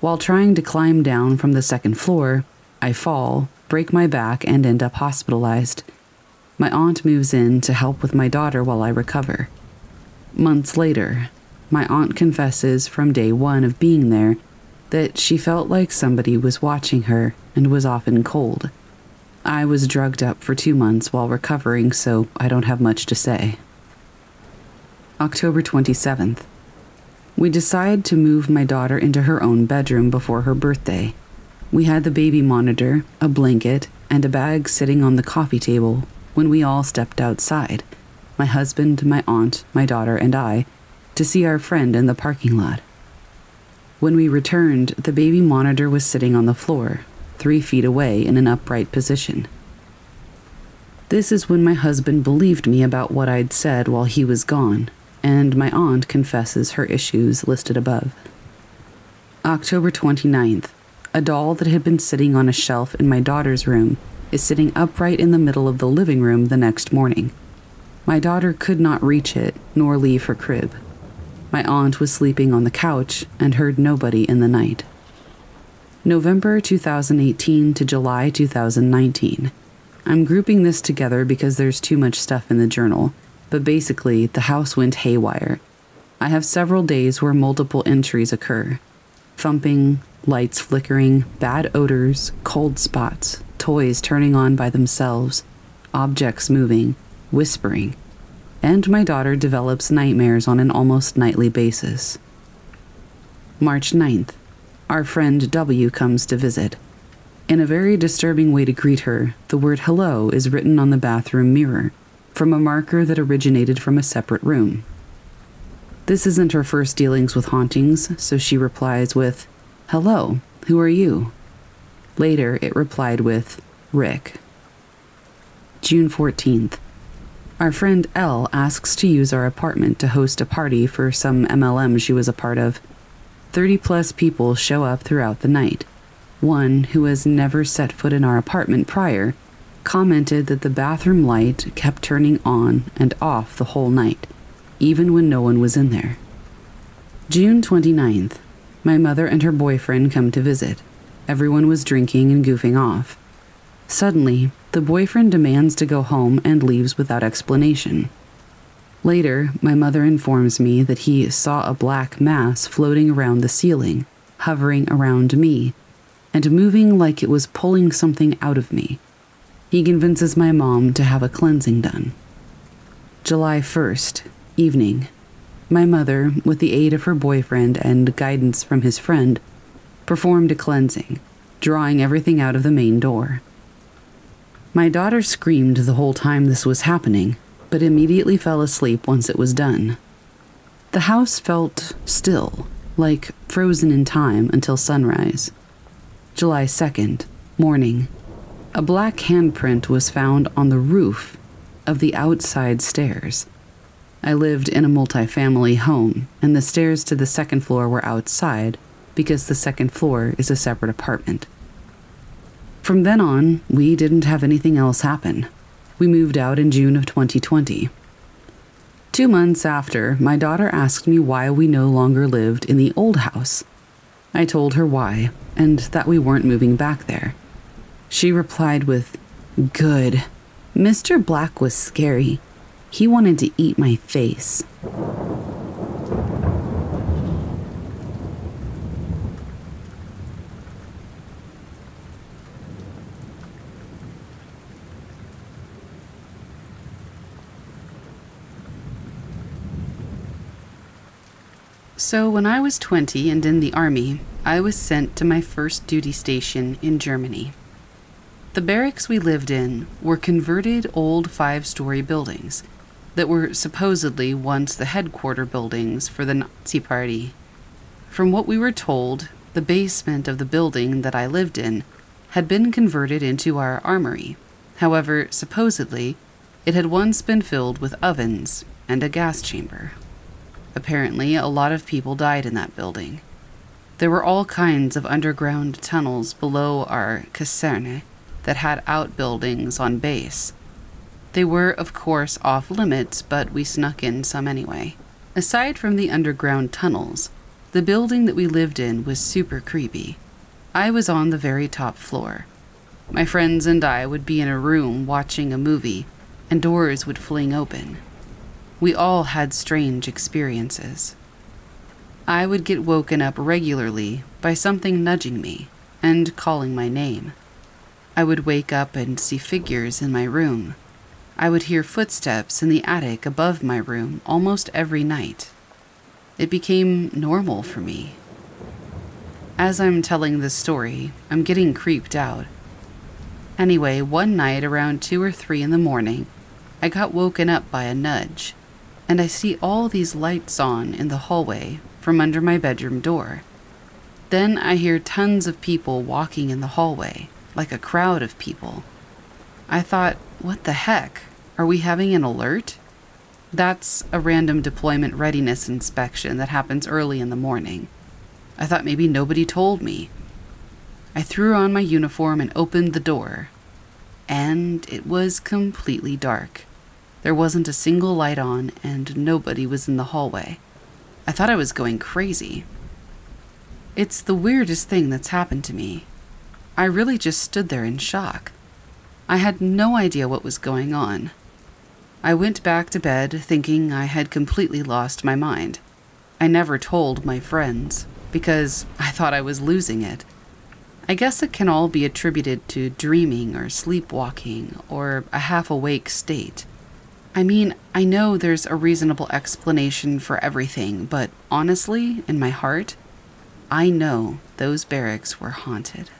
While trying to climb down from the second floor, I fall, break my back, and end up hospitalized. My aunt moves in to help with my daughter while I recover. Months later, my aunt confesses from day one of being there that she felt like somebody was watching her and was often cold. I was drugged up for two months while recovering, so I don't have much to say. October twenty-seventh. We decide to move my daughter into her own bedroom before her birthday. We had the baby monitor, a blanket, and a bag sitting on the coffee table when we all stepped outside, my husband, my aunt, my daughter, and I, to see our friend in the parking lot. When we returned, the baby monitor was sitting on the floor, three feet away in an upright position. This is when my husband believed me about what I'd said while he was gone, and my aunt confesses her issues listed above. October twenty-ninth. A doll that had been sitting on a shelf in my daughter's room is sitting upright in the middle of the living room the next morning. My daughter could not reach it, nor leave her crib. My aunt was sleeping on the couch and heard nobody in the night. November two thousand eighteen to July two thousand nineteen. I'm grouping this together because there's too much stuff in the journal, but basically the house went haywire. I have several days where multiple entries occur. Thumping, lights flickering, bad odors, cold spots, toys turning on by themselves, objects moving, whispering, and my daughter develops nightmares on an almost nightly basis. March ninth. Our friend W comes to visit. In a very disturbing way to greet her, the word hello is written on the bathroom mirror, from a marker that originated from a separate room. This isn't her first dealings with hauntings, so she replies with, "Hello, who are you?" Later, it replied with, "Rick." June fourteenth. Our friend L asks to use our apartment to host a party for some M L M she was a part of. thirty plus people show up throughout the night. One, who has never set foot in our apartment prior, commented that the bathroom light kept turning on and off the whole night, even when no one was in there. June twenty-ninth. My mother and her boyfriend come to visit. Everyone was drinking and goofing off. Suddenly, the boyfriend demands to go home and leaves without explanation. Later, my mother informs me that he saw a black mass floating around the ceiling, hovering around me, and moving like it was pulling something out of me. He convinces my mom to have a cleansing done. July first, evening. My mother, with the aid of her boyfriend and guidance from his friend, performed a cleansing, drawing everything out of the main door. My daughter screamed the whole time this was happening, but immediately fell asleep once it was done. The house felt still, like frozen in time until sunrise. July second, morning. A black handprint was found on the roof of the outside stairs. I lived in a multi-family home, and the stairs to the second floor were outside, because the second floor is a separate apartment. From then on, we didn't have anything else happen. We moved out in June of twenty twenty. Two months after, my daughter asked me why we no longer lived in the old house. I told her why, and that we weren't moving back there. She replied with, "Good. Mister Black was scary. He wanted to eat my face." So when I was twenty and in the army, I was sent to my first duty station in Germany. The barracks we lived in were converted old five-story buildings that were supposedly once the headquarter buildings for the Nazi Party From what we were told, the basement of the building that I lived in had been converted into our armory. However, supposedly, it had once been filled with ovens and a gas chamber. Apparently, a lot of people died in that building. There were all kinds of underground tunnels below our caserne that had outbuildings on base. They were, of course, off limits, but we snuck in some anyway. Aside from the underground tunnels, the building that we lived in was super creepy. I was on the very top floor. My friends and I would be in a room watching a movie, and doors would fling open. We all had strange experiences. I would get woken up regularly by something nudging me and calling my name. I would wake up and see figures in my room. I would hear footsteps in the attic above my room almost every night. It became normal for me. As I'm telling this story, I'm getting creeped out. Anyway, one night around two or three in the morning, I got woken up by a nudge, and I see all these lights on in the hallway from under my bedroom door. Then I hear tons of people walking in the hallway, like a crowd of people. I thought, what the heck? Are we having an alert? That's a random deployment readiness inspection that happens early in the morning. I thought maybe nobody told me. I threw on my uniform and opened the door, and it was completely dark. There wasn't a single light on, and nobody was in the hallway. I thought I was going crazy. It's the weirdest thing that's happened to me. I really just stood there in shock. I had no idea what was going on. I went back to bed thinking I had completely lost my mind. I never told my friends because I thought I was losing it. I guess it can all be attributed to dreaming or sleepwalking or a half-awake state. I mean, I know there's a reasonable explanation for everything, but honestly, in my heart, I know those barracks were haunted.